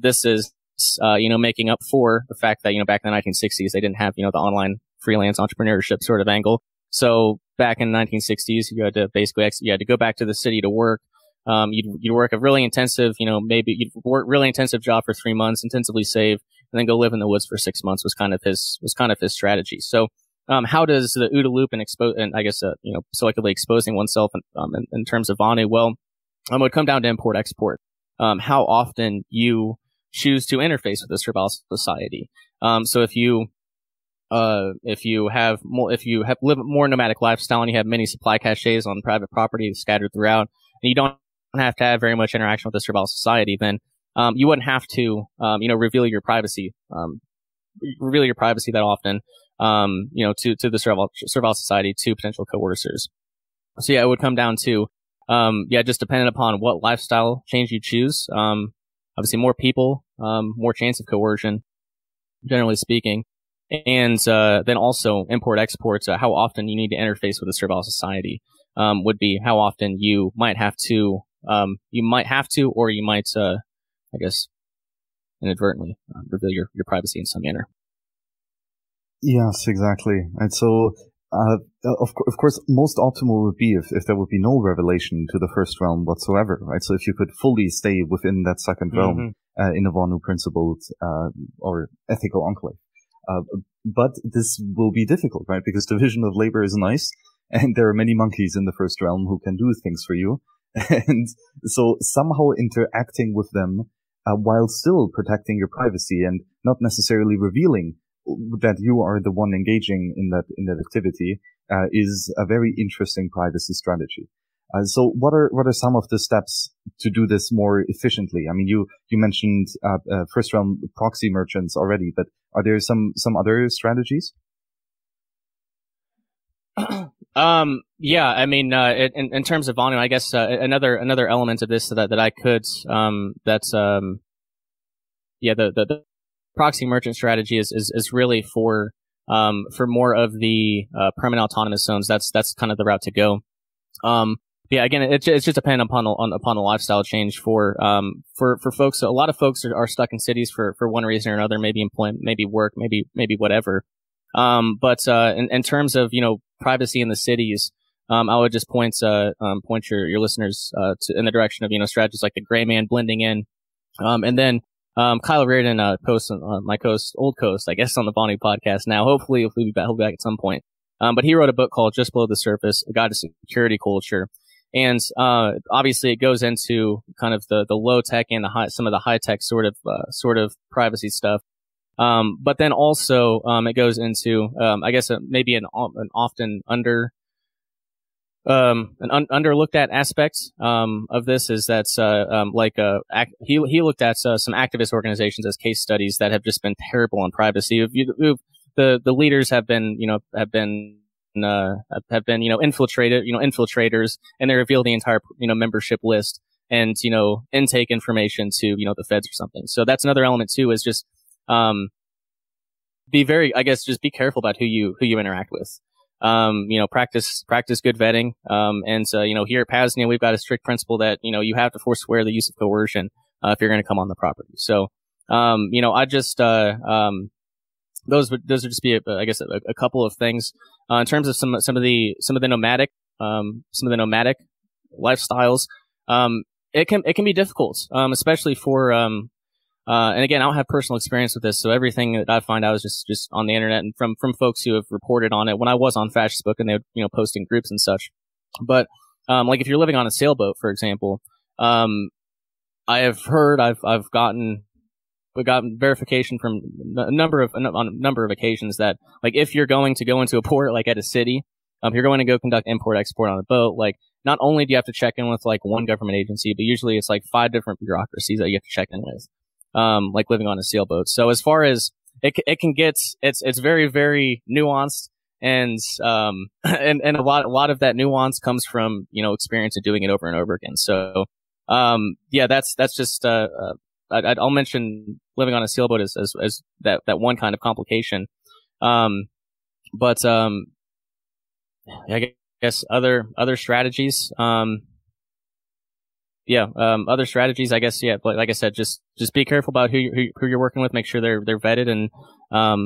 this is, making up for the fact that, back in the 1960s, they didn't have, the online freelance entrepreneurship sort of angle. So back in the 1960s, you had to basically, you had to go back to the city to work. You'd work a really intensive, you'd work really intensive job for 3 months, intensively save, and then go live in the woods for 6 months was kind of his strategy. So, how does the OODA loop and selectively exposing oneself in terms of Vonu? Well, it would come down to import-export. How often you choose to interface with the servile society. So if you have live more nomadic lifestyle and you have many supply caches on private property scattered throughout, and you don't have to have very much interaction with the servile society, then you wouldn't have to reveal your privacy that often, to the servile society, to potential coercers. So yeah, it would come down to, just dependent upon what lifestyle change you choose. Obviously more people, more chance of coercion, generally speaking. And, then also import exports, how often you need to interface with the servile society, would be how often you might have to, or you might, inadvertently reveal your privacy in some manner. Yes, exactly. And so, of course, most optimal would be if there would be no revelation to the first realm whatsoever, right? So if you could fully stay within that second realm, in a Vonu principled, or ethical enclave. But this will be difficult, right? Because division of labor is nice, and there are many monkeys in the first realm who can do things for you. And so somehow interacting with them, while still protecting your privacy and not necessarily revealing that you are the one engaging in that activity, is a very interesting privacy strategy. So what are some of the steps to do this more efficiently? I mean, you mentioned, first realm proxy merchants already, but are there some other strategies? In terms of Vonu, I guess, another element of this that I could, the proxy merchant strategy is really for more of the permanent autonomous zones. That's kind of the route to go. Again, it's just dependent upon the lifestyle change for folks. So a lot of folks are stuck in cities for one reason or another, maybe employment, maybe work, maybe whatever. In terms of privacy in the cities, I would just point your listeners in the direction of strategies like the gray man blending in, and then Kyler Reardon, my old co-host, I guess, on the Bonnie podcast now. Hopefully, if we be back, he'll be back at some point. But he wrote a book called Just Below the Surface, A Guide to Security Culture. And, obviously it goes into kind of the low tech and the high, some of the high tech sort of privacy stuff. But then also, it goes into, I guess maybe an often under, underlooked at aspects, of this is that, he looked at some activist organizations as case studies that have just been terrible on privacy. The leaders have been infiltrated, infiltrators, and they reveal the entire, membership list and, intake information to, the feds or something. So that's another element too, is just, just be careful about who you interact with. Practice good vetting. And here at P.A.Z.NIA, we've got a strict principle that, you have to forswear the use of coercion, if you're going to come on the property. So, those would just be, a couple of things in terms of some of the nomadic, lifestyles. It can be difficult, especially for, and again, I don't have personal experience with this, so everything that I find out is just on the internet and from folks who have reported on it when I was on FascistBook and they would, post in groups and such. But, like if you're living on a sailboat, for example, We've gotten verification from a number of occasions that, like, if you're going to go into a port, like at a city, you're going to go conduct import export on a boat. Like, not only do you have to check in with like one government agency, but usually it's like 5 different bureaucracies that you have to check in with, like living on a sailboat. So as far as it can get, it's very, very nuanced, and a lot of that nuance comes from experience of doing it over and over again. So that's just I'll mention living on a sailboat as that one kind of complication. But I guess other strategies. Other strategies, I guess. Yeah. Like I said, just be careful about who you're working with. Make sure they're vetted. And, I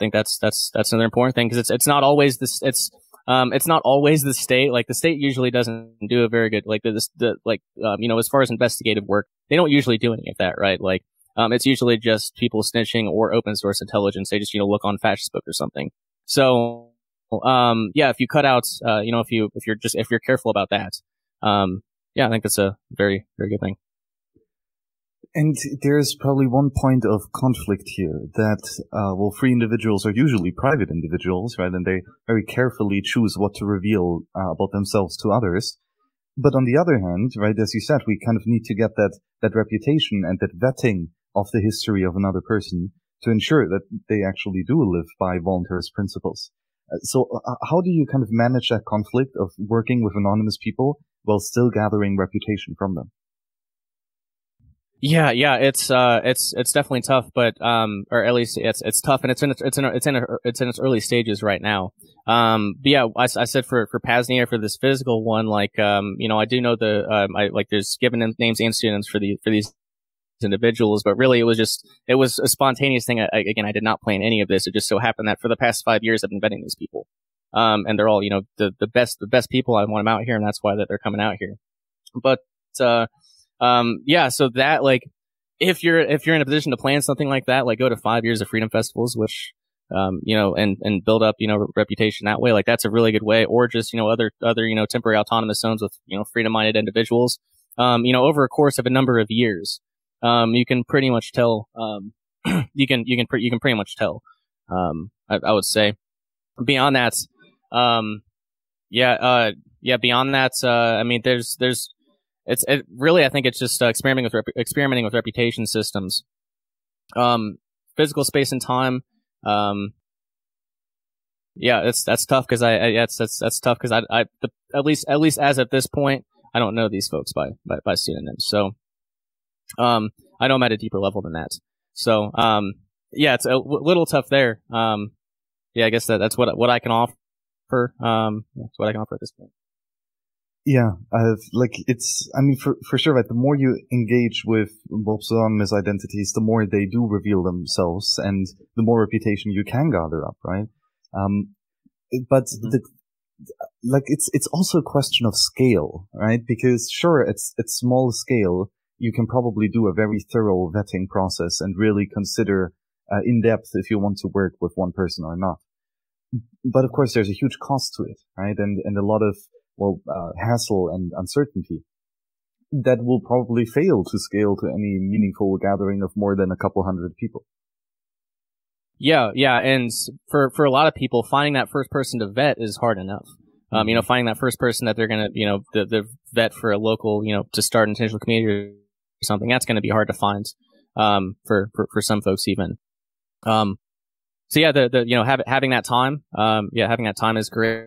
think that's another important thing. Cause it's not always this. It's not always the state. Like the state usually doesn't do a very good, as far as investigative work, they don't usually do any of that, right? Like, it's usually just people snitching or open source intelligence. They just, look on FascistBook or something. So, if you cut out, if you're careful about that, I think that's a very, very good thing. And there's probably one point of conflict here that, free individuals are usually private individuals, right? And they very carefully choose what to reveal about themselves to others. But on the other hand, right, as you said, we kind of need to get that reputation and that vetting of the history of another person to ensure that they actually do live by voluntarist principles. So how do you kind of manage that conflict of working with anonymous people while still gathering reputation from them? Yeah, it's definitely tough, but or at least it's tough, and it's in its early stages right now. I said for P.A.Z.NIA, for this physical one, like I do know there's given names and students for these individuals, but really it was a spontaneous thing. I did not plan any of this. It just so happened that for the past 5 years I've been vetting these people, and they're all the best people. I want them out here, and that's why that they're coming out here. But so that, like, if you're in a position to plan something like that, like go to 5 years of Freedom Festivals, which, and build up, reputation that way, like that's a really good way. Or just, other temporary autonomous zones with, freedom-minded individuals, over a course of a number of years, you can pretty much tell, you can pretty much tell, I would say. Beyond that, beyond that, there's, experimenting with reputation systems, physical space and time. That's tough because at least as at this point, I don't know these folks by pseudonyms. So, I know I'm at a deeper level than that. So, it's a little tough there. I guess that's what I can offer. That's what I can offer at this point. Yeah, for sure, right? The more you engage with pseudonymous identities, the more they do reveal themselves and the more reputation you can gather up, right? It's also a question of scale, right? Because sure, it's small scale, you can probably do a very thorough vetting process and really consider in depth if you want to work with one person or not. But of course, there's a huge cost to it, right? And a lot of, well, hassle and uncertainty that will probably fail to scale to any meaningful gathering of more than a couple hundred people. Yeah. Yeah. And for a lot of people, finding that first person to vet is hard enough. You know, finding that first person that they're going to, you know, the vet for a local, you know, to start an intentional community or something, that's going to be hard to find, for some folks even. So yeah, having that time, having that time is great.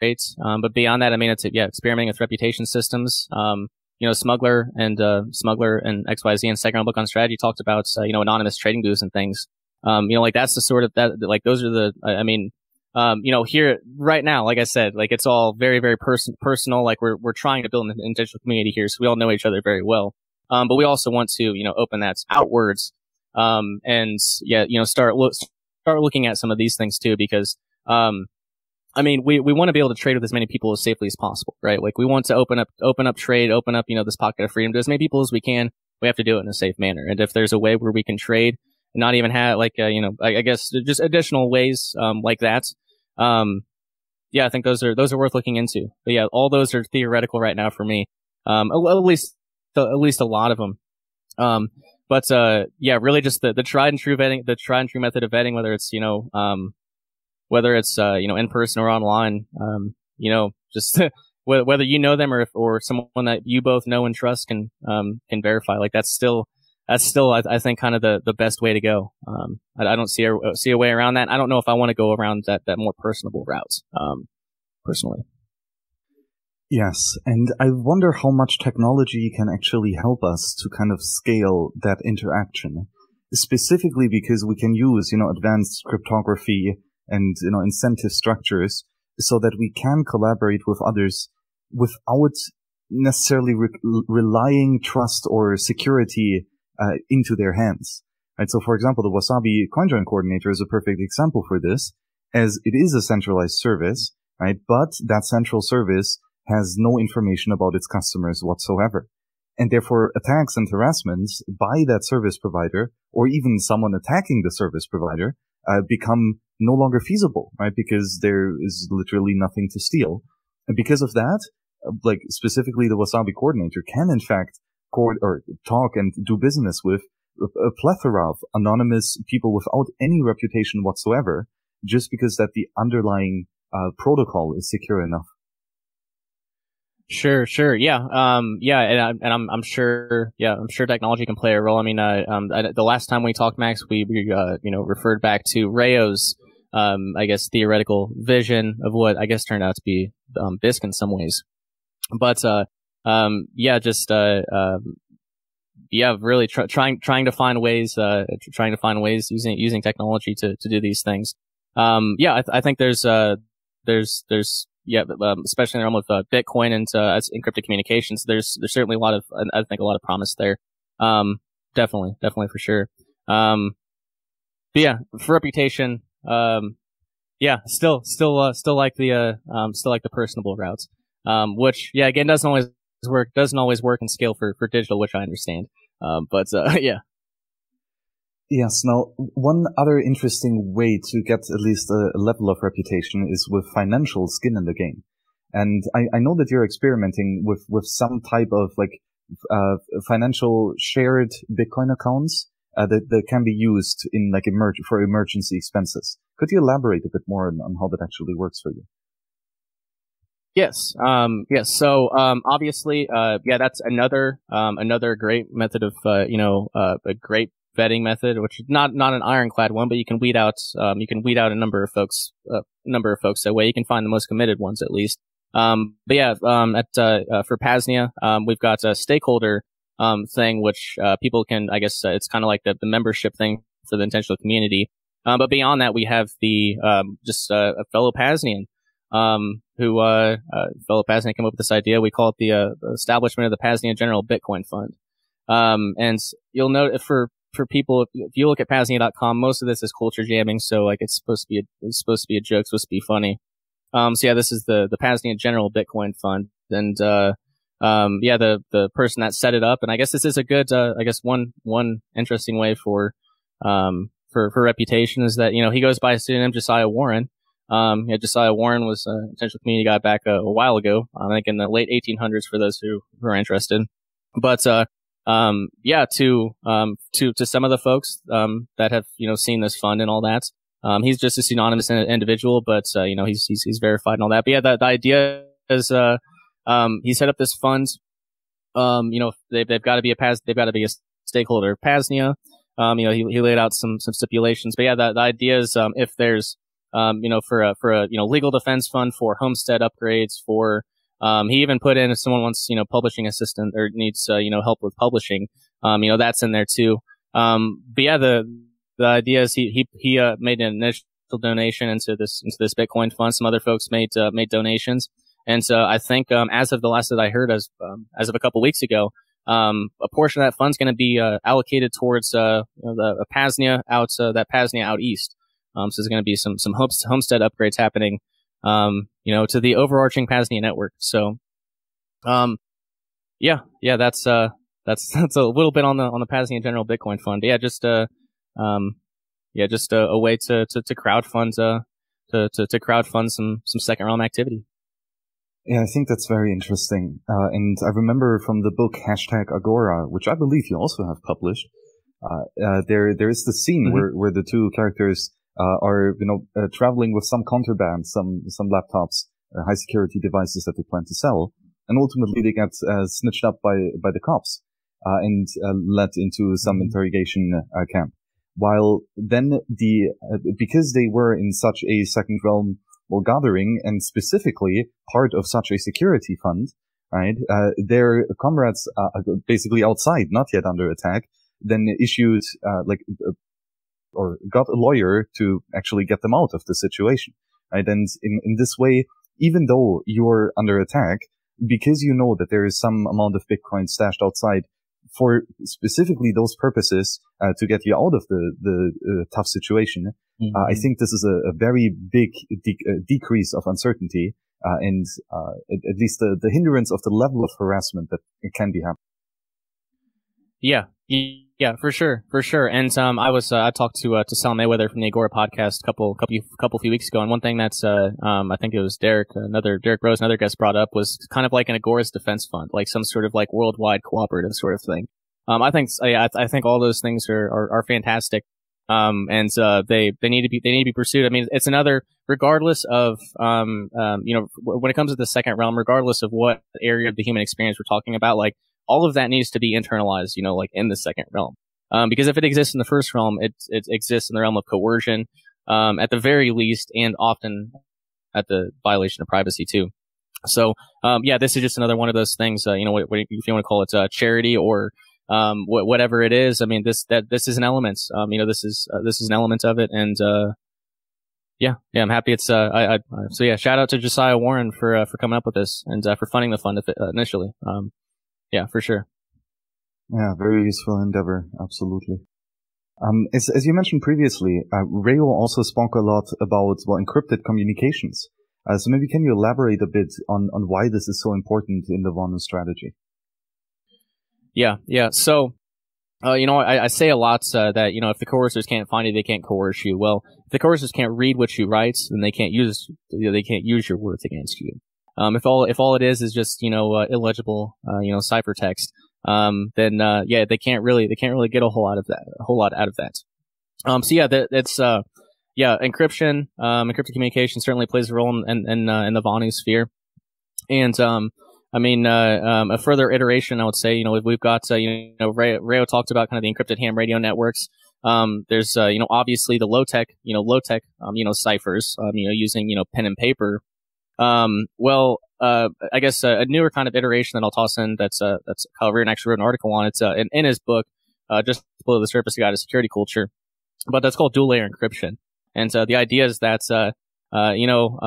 But beyond that, I mean, it's, yeah, experimenting with reputation systems, you know, Smuggler and XYZ and Second Realm Book on Strategy talked about, you know, anonymous trading booths and things. You know, like that's the sort of that, like those are the, I mean, you know, here right now, like I said, like it's all very, very personal. Like we're trying to build an intentional community here. So we all know each other very well. But we also want to, you know, open that outwards. And yeah, you know, start looking at some of these things too, because, I mean, we want to be able to trade with as many people as safely as possible, right? Like we want to open up trade, open up, you know, this pocket of freedom to as many people as we can. We have to do it in a safe manner. And if there's a way where we can trade and not even have like, you know, I guess just additional ways, like that. Yeah, I think those are worth looking into. But yeah, all those are theoretical right now for me. At least a lot of them. But yeah, really just the tried and true method of vetting, whether it's, you know, you know, in person or online, you know, just whether you know them or someone that you both know and trust can verify. Like that's still, I think, kind of the best way to go. I don't see a way around that. I don't know if I want to go around that more personable route, personally. Yes. And I wonder how much technology can actually help us to kind of scale that interaction, specifically because we can use, you know, advanced cryptography and, you know, incentive structures so that we can collaborate with others without necessarily relying trust or security into their hands. Right? So, for example, the Wasabi CoinJoin coordinator is a perfect example for this, as it is a centralized service, right? But that central service has no information about its customers whatsoever. And therefore, attacks and harassments by that service provider, or even someone attacking the service provider, become no longer feasible, right? Because there is literally nothing to steal. And because of that, like specifically the Wasabi coordinator can in fact talk and do business with a plethora of anonymous people without any reputation whatsoever, just because that the underlying protocol is secure enough. Sure. Yeah. Yeah. I'm sure technology can play a role. I mean, the last time we talked, Max, we you know, referred back to Rayo's, I guess, theoretical vision of what I guess turned out to be, BISC in some ways. But, really trying to find ways using technology to do these things. I think there's yeah, especially in the realm of Bitcoin and encrypted communications, there's certainly a lot of, I think, a lot of promise there. Definitely for sure. But yeah, for reputation, still like the personable routes, which yeah, again, doesn't always work and scale for digital, which I understand. Yeah. Yes. Now, one other interesting way to get at least a level of reputation is with financial skin in the game. And I know that you're experimenting with some type of like financial shared Bitcoin accounts that can be used in like for emergency expenses. Could you elaborate a bit more on how that actually works for you? Yes. Yes. So, obviously, yeah, that's another great method of, a great vetting method, which is not an ironclad one, but you can weed out a number of folks that way. You can find the most committed ones at least. But yeah, for P.A.Z.NIA, we've got a stakeholder, thing, which, people can, I guess, it's kind of like the membership thing for the intentional community. But beyond that, we have the, a fellow P.A.Z.NIAN, who, fellow P.A.Z.NIA came up with this idea. We call it the, establishment of the P.A.Z.NIA General Bitcoin Fund. And you'll note for people, if you look at P.A.Z.NIA.com, most of this is culture jamming. So like it's supposed to be a joke, supposed to be funny. So yeah, this is the P.A.Z.NIA General Bitcoin Fund. And, yeah, the person that set it up. And I guess this is a good, I guess one interesting way for reputation is that, you know, he goes by a pseudonym, Josiah Warren. Yeah, Josiah Warren was a potential community guy back a while ago, I think in the late 1800s for those who are interested. But, yeah, to some of the folks, that have, you know, seen this fund and all that, he's just a synonymous individual, but, you know, he's verified and all that. But yeah, the idea is, he set up this fund. You know, they've got to be a stakeholder, P.A.Z.NIA. You know, he laid out some stipulations, but yeah, the idea is, if there's, you know, for a, you know, legal defense fund for homestead upgrades, for, he even put in if someone wants, you know, publishing assistant or needs, you know, help with publishing, you know, that's in there too. But yeah, the idea is he made an initial donation into this Bitcoin fund. Some other folks made donations. And so I think, as of the last that I heard, as of a couple weeks ago, a portion of that fund's going to be, allocated towards, you know, the P.A.Z.NIA out, that P.A.Z.NIA out east. So there's going to be some homestead upgrades happening, you know, to the overarching P.A.Z.NIA network. So, yeah, that's a little bit on the P.A.Z.NIA General Bitcoin Fund. But yeah, just a way to crowdfund, to crowdfund some Second Realm activity. Yeah, I think that's very interesting. And I remember from the book Hashtag Agora, which I believe you also have published, there is the scene mm-hmm. where the two characters are, you know, traveling with some contraband, some laptops, high security devices that they plan to sell, and ultimately they get snitched up by the cops and led into some interrogation camp. While then because they were in such a Second Realm gathering and specifically part of such a security fund, right? Their comrades are basically outside, not yet under attack, then issued or got a lawyer to actually get them out of the situation, right? And in this way, even though you're under attack, because you know that there is some amount of Bitcoin stashed outside for specifically those purposes to get you out of the tough situation, mm-hmm. I think this is a very big decrease of uncertainty and at least the hindrance of the level of harassment that can be happening. Yeah, for sure. And I talked to Sal Mayweather from the Agora podcast a couple few weeks ago, and one thing that's I think it was Derek Rose, another guest, brought up was kind of like an Agora's defense fund, like some sort of like worldwide cooperative sort of thing. I think all those things are fantastic. They need to be pursued. I mean, it's another, regardless of, you know, when it comes to the Second Realm, regardless of what area of the human experience we're talking about, like all of that needs to be internalized, you know, like in the Second Realm. Because if it exists in the First Realm, it exists in the realm of coercion, at the very least, and often at the violation of privacy too. So, yeah, this is just another one of those things, you know, what if you want to call it, charity or, whatever it is. I mean, this is an element. You know, this is an element of it, and yeah, I'm happy. It's so yeah, shout out to Josiah Warren for coming up with this and for funding the fund initially. Yeah, for sure. Yeah, very useful endeavor, absolutely. As you mentioned previously, Rayo also spoke a lot about encrypted communications. So maybe can you elaborate a bit on why this is so important in the Vonu strategy? Yeah. So, you know, I say a lot that, you know, if the coercers can't find you, they can't coerce you. Well, if the coercers can't read what you write, then they can't use your words against you. If all it is just, you know, illegible, you know, ciphertext, then yeah, they can't really get a whole lot out of that. So yeah, that's yeah, encryption, encrypted communication certainly plays a role in the Vonu sphere, and I mean, a further iteration, I would say, you know, we've got, you know, Rayo talked about kind of the encrypted ham radio networks. There's, you know, obviously the low tech, you know, ciphers, you know, using, you know, pen and paper. I guess a newer kind of iteration that I'll toss in that's Kyler Reardon actually wrote an article on it, and in his book, just below the surface, he got a security culture, but that's called dual layer encryption. And so the idea is that, you know,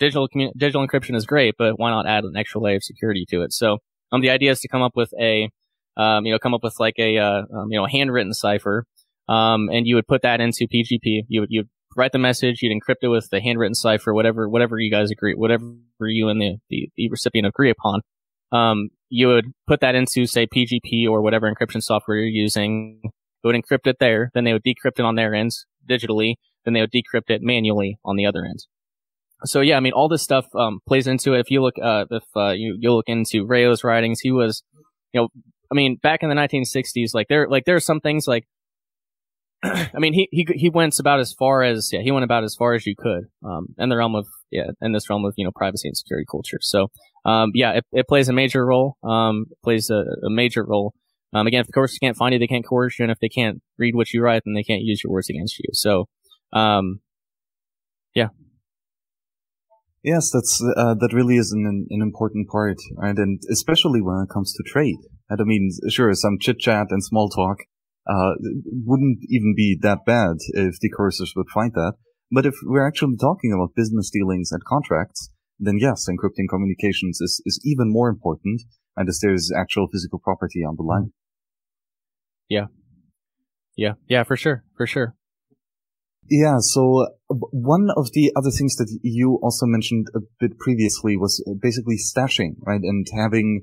digital encryption is great, but why not add an extra layer of security to it? So, the idea is to come up with a handwritten cipher, and you would put that into PGP. You'd write the message, you'd encrypt it with the handwritten cipher, whatever you guys agree, whatever you and the recipient agree upon. You would put that into, say, PGP or whatever encryption software you're using. It would encrypt it there. Then they would decrypt it on their end digitally. Then they would decrypt it manually on the other end. So, yeah, I mean, all this stuff plays into it. If you look you look into Rayo's writings, he was, you know, I mean, back in the 1960s, there are some things like, I mean, he went about as far as, yeah, he went about as far as you could, in this realm of, you know, privacy and security culture. So, yeah, it plays a major role, again, if the course can't find you, they can't coerce you. And if they can't read what you write, then they can't use your words against you. So, yeah. Yes, that's, that really is an important part, right? And especially when it comes to trade. I mean, sure, some chit chat and small talk, wouldn't even be that bad if the cursors would find that. But if we're actually talking about business dealings and contracts, then yes, encrypting communications is even more important, and as there's actual physical property on the line. Yeah. Yeah. Yeah, for sure. For sure. Yeah. So one of the other things that you also mentioned a bit previously was basically stashing, right? And having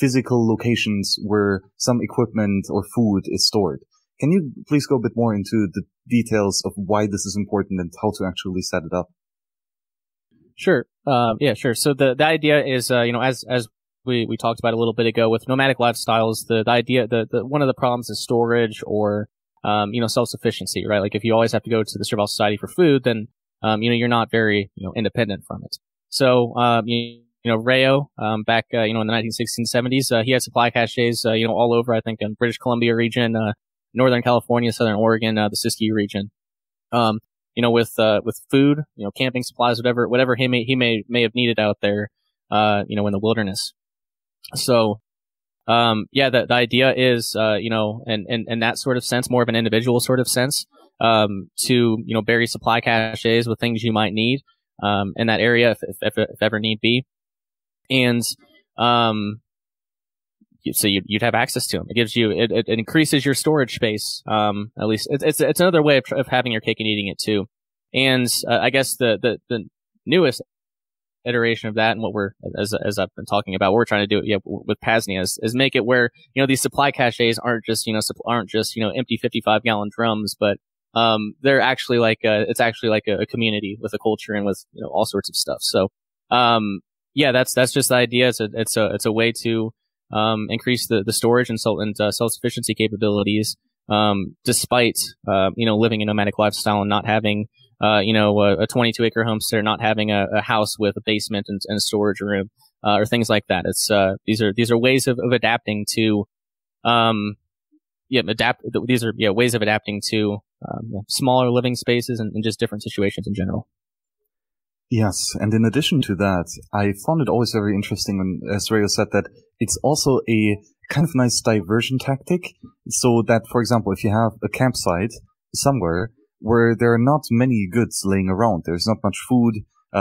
physical locations where some equipment or food is stored. Can you please go a bit more into the details of why this is important and how to actually set it up? Sure. Yeah, sure. So the idea is, you know, as we talked about a little bit ago with nomadic lifestyles, the idea, the one of the problems is storage or, you know, self-sufficiency, right? Like if you always have to go to the Servile Society for food, then, you know, you're not very, you know, independent from it. So, you know, Rayo, back, you know, in the 1960s and 70s, he had supply caches, you know, all over, I think, in British Columbia region, Northern California, Southern Oregon, the Siskiyou region. You know, with food, you know, camping supplies, whatever he may have needed out there, you know, in the wilderness. So, yeah, the idea is, you know, in that sort of sense, more of an individual sort of sense, to, you know, bury supply caches with things you might need, in that area if ever need be. And, so you'd have access to them. It gives you, it increases your storage space. At least it's another way of having your cake and eating it too. And I guess the newest iteration of that, and what we're as I've been talking about, what we're trying to do, yeah, with P.A.Z.NIA is make it where, you know, these supply caches aren't just empty 55-gallon drums, but they're actually like a community with a culture and with, you know, all sorts of stuff. So yeah, that's just the idea. It's a way to increase the storage and self-sufficiency capabilities, despite, you know, living a nomadic lifestyle and not having, you know, a 22-acre homestead, or not having a house with a basement and a storage room, or things like that. It's, these are ways of adapting to, ways of adapting to, smaller living spaces and just different situations in general. Yes, and in addition to that, I found it always very interesting when, as Rayo said, that it's also a kind of nice diversion tactic, so that, for example, if you have a campsite somewhere where there are not many goods laying around, there's not much food,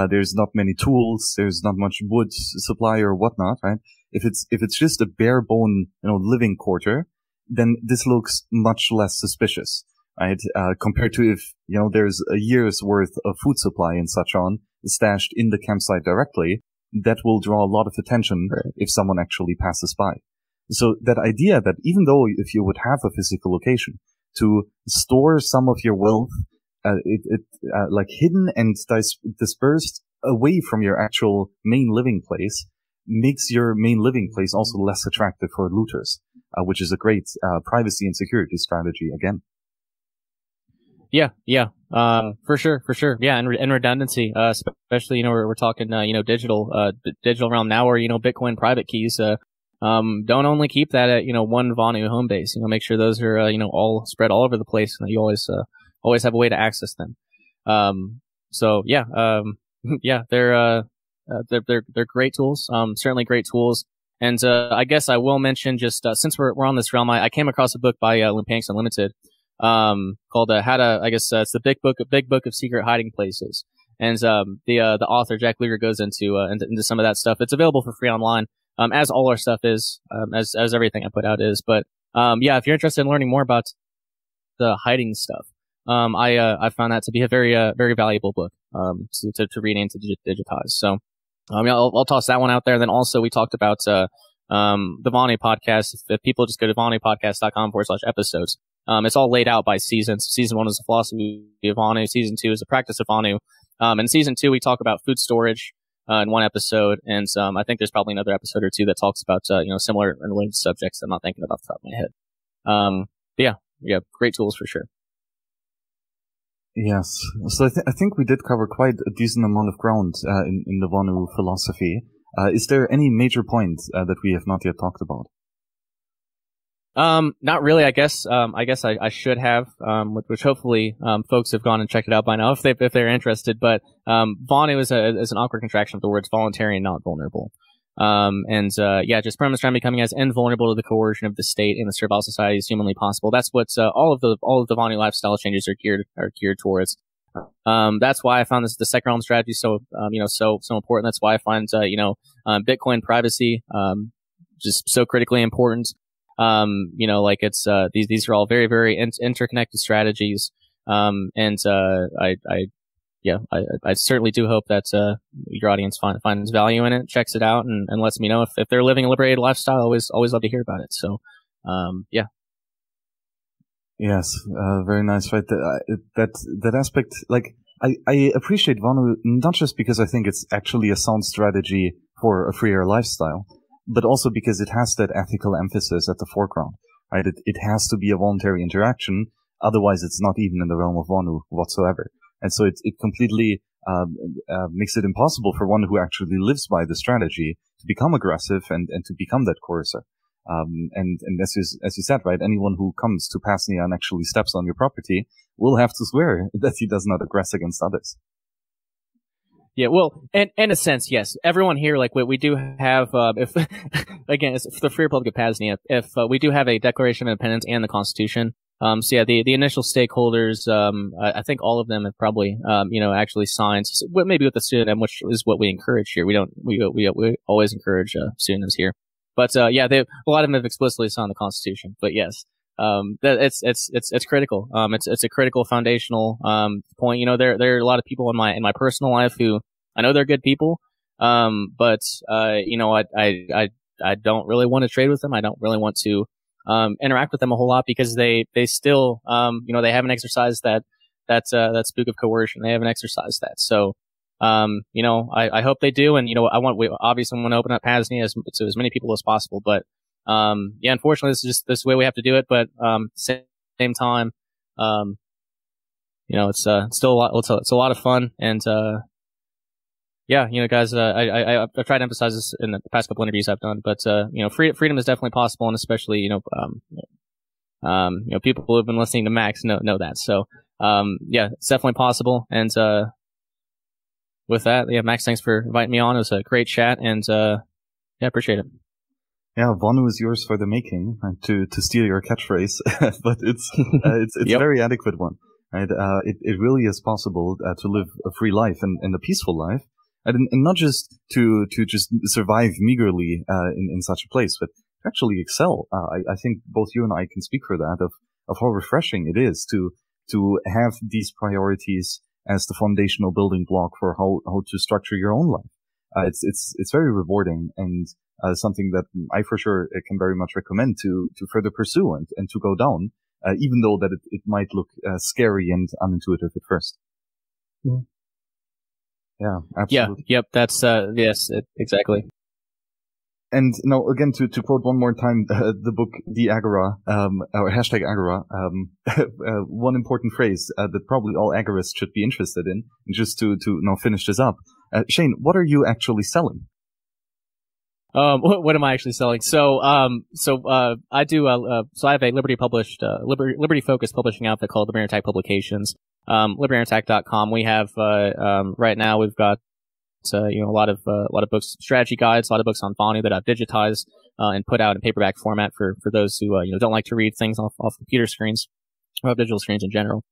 there's not many tools, there's not much wood supply or whatnot, right? If it's just a bare bone, you know, living quarter, then this looks much less suspicious, right? Compared to if, you know, there's a year's worth of food supply and such on stashed in the campsite directly, that will draw a lot of attention, right, if someone actually passes by. So that idea that even though if you would have a physical location to store some of your wealth, like hidden and dispersed away from your actual main living place, makes your main living place also less attractive for looters, which is a great privacy and security strategy again. Yeah, yeah, for sure, yeah, and redundancy, especially, you know, we're talking, you know, digital realm now, where, you know, Bitcoin private keys, don't only keep that at, you know, one Vonu home base, you know, make sure those are, you know, all spread all over the place, and that you always have a way to access them. So yeah, yeah, they're great tools, certainly great tools. And I guess I will mention, just since we're on this realm, I came across a book by Lumpanx Unlimited, called How to, I guess, it's the Big Book of Secret Hiding Places, and the author Jack Luger goes into some of that stuff. It's available for free online, as all our stuff is, as everything I put out is. But yeah, if you're interested in learning more about the hiding stuff, I found that to be a very valuable book to read and to digitize. So I mean, I'll toss that one out there. And then also we talked about the Vonu podcast. If people just go to VonuPodcast.com/episodes. It's all laid out by seasons. Season 1 is the philosophy of Vonu. Season 2 is the practice of Vonu. In season 2, we talk about food storage in one episode. And I think there's probably another episode or two that talks about, similar and related subjects that I'm not thinking about off the top of my head. Yeah, great tools for sure. Yes. So I think we did cover quite a decent amount of ground in the Vonu philosophy. Is there any major point that we have not yet talked about? Not really, I guess. I should have, which hopefully, folks have gone and checked it out by now if they're interested. But, Vonu is an awkward contraction of the words voluntary and not vulnerable. Just premise around becoming as invulnerable to the coercion of the state and the servile society as humanly possible. That's what, all of the Vonu lifestyle changes are geared towards. That's why I found this, the Second Realm strategy so important. That's why I find, Bitcoin privacy, just so critically important. These are all very, very interconnected strategies. I certainly do hope that, your audience finds value in it, checks it out and lets me know if they're living a liberated lifestyle. Always love to hear about it. So, yeah. Yes. Very nice. Right. That aspect, like, I appreciate Vonu, not just because I think it's actually a sound strategy for a freer lifestyle, but also because it has that ethical emphasis at the foreground, right? It has to be a voluntary interaction. Otherwise, it's not even in the realm of Vonu whatsoever. And so it completely makes it impossible for one who actually lives by the strategy to become aggressive and to become that coercer. And as you said, right, anyone who comes to P.A.Z.NIA and actually steps on your property will have to swear that he does not aggress against others. Yeah, well, and in a sense, yes. Everyone here, like we do have, if again, it's the Free Republic of P.A.Z.NIA, if we do have a Declaration of Independence and the Constitution. The initial stakeholders, I think all of them have probably, actually signed, maybe with the pseudonym, which is what we encourage here. We always encourage pseudonyms here, but a lot of them have explicitly signed the Constitution. But yes, it's critical. It's a critical foundational point. There are a lot of people in my personal life who I know they're good people, I don't really want to trade with them. I don't really want to interact with them a whole lot because they still, they haven't exercised that spook of coercion. They haven't exercised that. So, I hope they do. And, we obviously want to open up P.A.Z.NIA to as many people as possible. But, unfortunately, this is just this way we have to do it. But, same time, it's still a lot of fun. And, guys, I've tried to emphasize this in the past couple interviews I've done, but, freedom is definitely possible, and especially, people who have been listening to Max know that. So, it's definitely possible. And, with that, Max, thanks for inviting me on. It was a great chat, and, appreciate it. Yeah, Vonu is yours for the making, to steal your catchphrase, but it's a very adequate one, right? It really is possible to live a free life and a peaceful life. And not just to just survive meagerly in such a place, but actually excel. I think both you and I can speak for that of how refreshing it is to have these priorities as the foundational building block for how to structure your own life. It's very rewarding and something that I for sure can very much recommend to further pursue and to go down, even though that it might look scary and unintuitive at first. Mm-hmm. Yeah, absolutely. Yeah, yep, that's, yes, exactly. And now, again, to quote one more time, the book, The Agora, or Hashtag Agora, one important phrase that probably all agorists should be interested in, just to now finish this up. Shane, what are you actually selling? What am I actually selling? So, I do, I have a Liberty-focused publishing outfit called Liberty Under Attack Publications. Libertarian Attack.com. We have, right now we've got, a lot of books, strategy guides, a lot of books on Vonu that I've digitized, and put out in paperback format for those who, don't like to read things off computer screens or digital screens in general.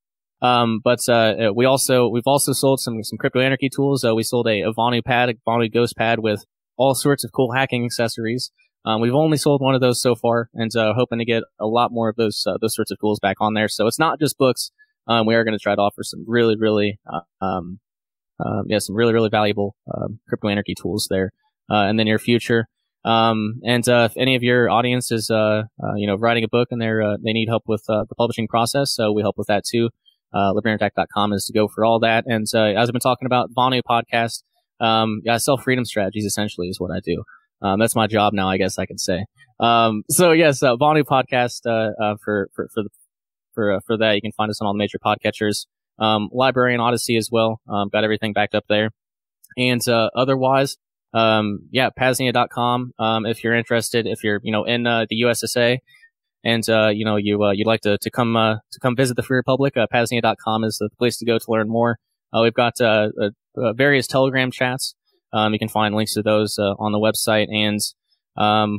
We've also sold some crypto anarchy tools. We sold a Vonu pad, a Vonu ghost pad with all sorts of cool hacking accessories. We've only sold one of those so far and, hoping to get a lot more of those sorts of tools back on there. So it's not just books. We are going to try to offer some really, really Some really, really valuable crypto anarchy tools there in the near future. If any of your audience is writing a book and they need help with the publishing process, so we help with that too. LibertyUnderAttack.com is to go for all that. And as I've been talking about, Vonu podcast, I sell freedom strategies essentially is what I do. That's my job now, I guess I can say. So Vonu podcast for that. You can find us on all the major podcatchers. Librarian Odyssey as well. Got everything backed up there. And otherwise, P.A.Z.NIA.com. If you're interested, if you're in the USSA, and you'd like to come visit the Free Republic, P.A.Z.NIA.com is the place to go to learn more. We've got various Telegram chats. You can find links to those on the website, and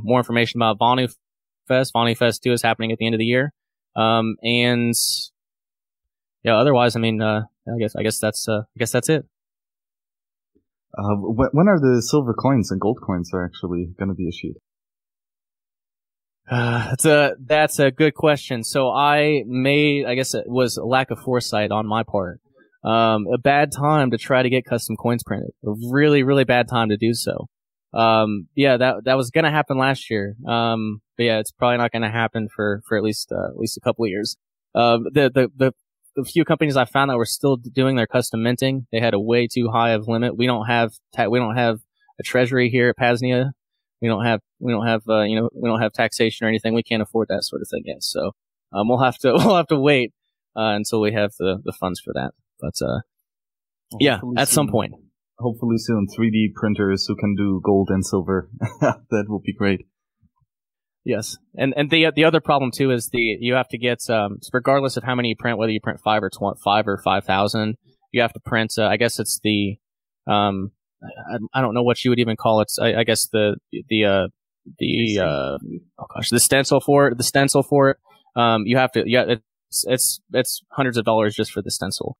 more information about Vonu Fest. Vonu Fest 2 is happening at the end of the year. Otherwise, I guess that's it. When are the silver coins and gold coins are actually going to be issued? That's a good question. So I guess it was a lack of foresight on my part. A bad time to try to get custom coins printed. A really, really bad time to do so. That was going to happen last year. It's probably not going to happen for at least a couple of years. The few companies I found that were still doing their custom minting, they had a way too high of limit. We don't have a treasury here at P.A.Z.NIA. We don't have taxation or anything. We can't afford that sort of thing yet. So, we'll have to wait, until we have the funds for that. But, at some point. Hopefully soon, 3D printers who can do gold and silver. That will be great. Yes, and the other problem too is you have to get regardless of how many you print, whether you print 5 or 5,000, you have to print. I guess it's the I don't know what you would even call it. I guess the stencil for it. It's hundreds of dollars just for the stencil.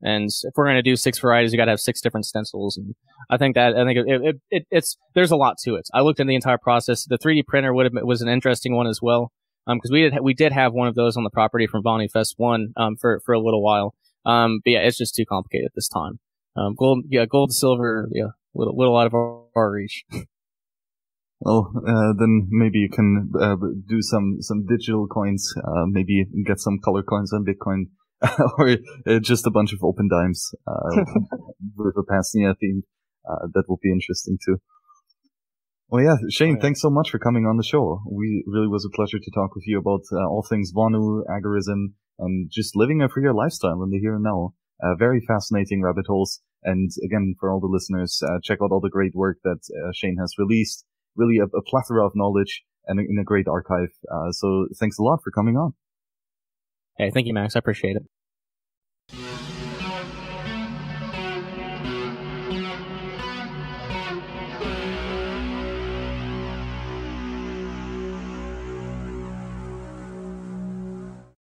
And if we're gonna do 6 varieties, you gotta have 6 different stencils, and I think there's a lot to it. I looked at the entire process. The 3D printer was an interesting one as well, because we did have one of those on the property from Bonnie Fest 1 for a little while. It's just too complicated at this time. Gold, silver, little out of our reach. Well, then maybe you can do some digital coins. Maybe you can get some color coins on Bitcoin. Or just a bunch of open dimes with a P.A.Z.NIA theme. That will be interesting too. Well, yeah, Shane, thanks so much for coming on the show. It really was a pleasure to talk with you about all things Vonu, agorism, and just living a freer lifestyle in the here and now. Very fascinating rabbit holes. And again, for all the listeners, check out all the great work that Shane has released. Really a plethora of knowledge and in a great archive. So thanks a lot for coming on. Hey, thank you, Max. I appreciate it.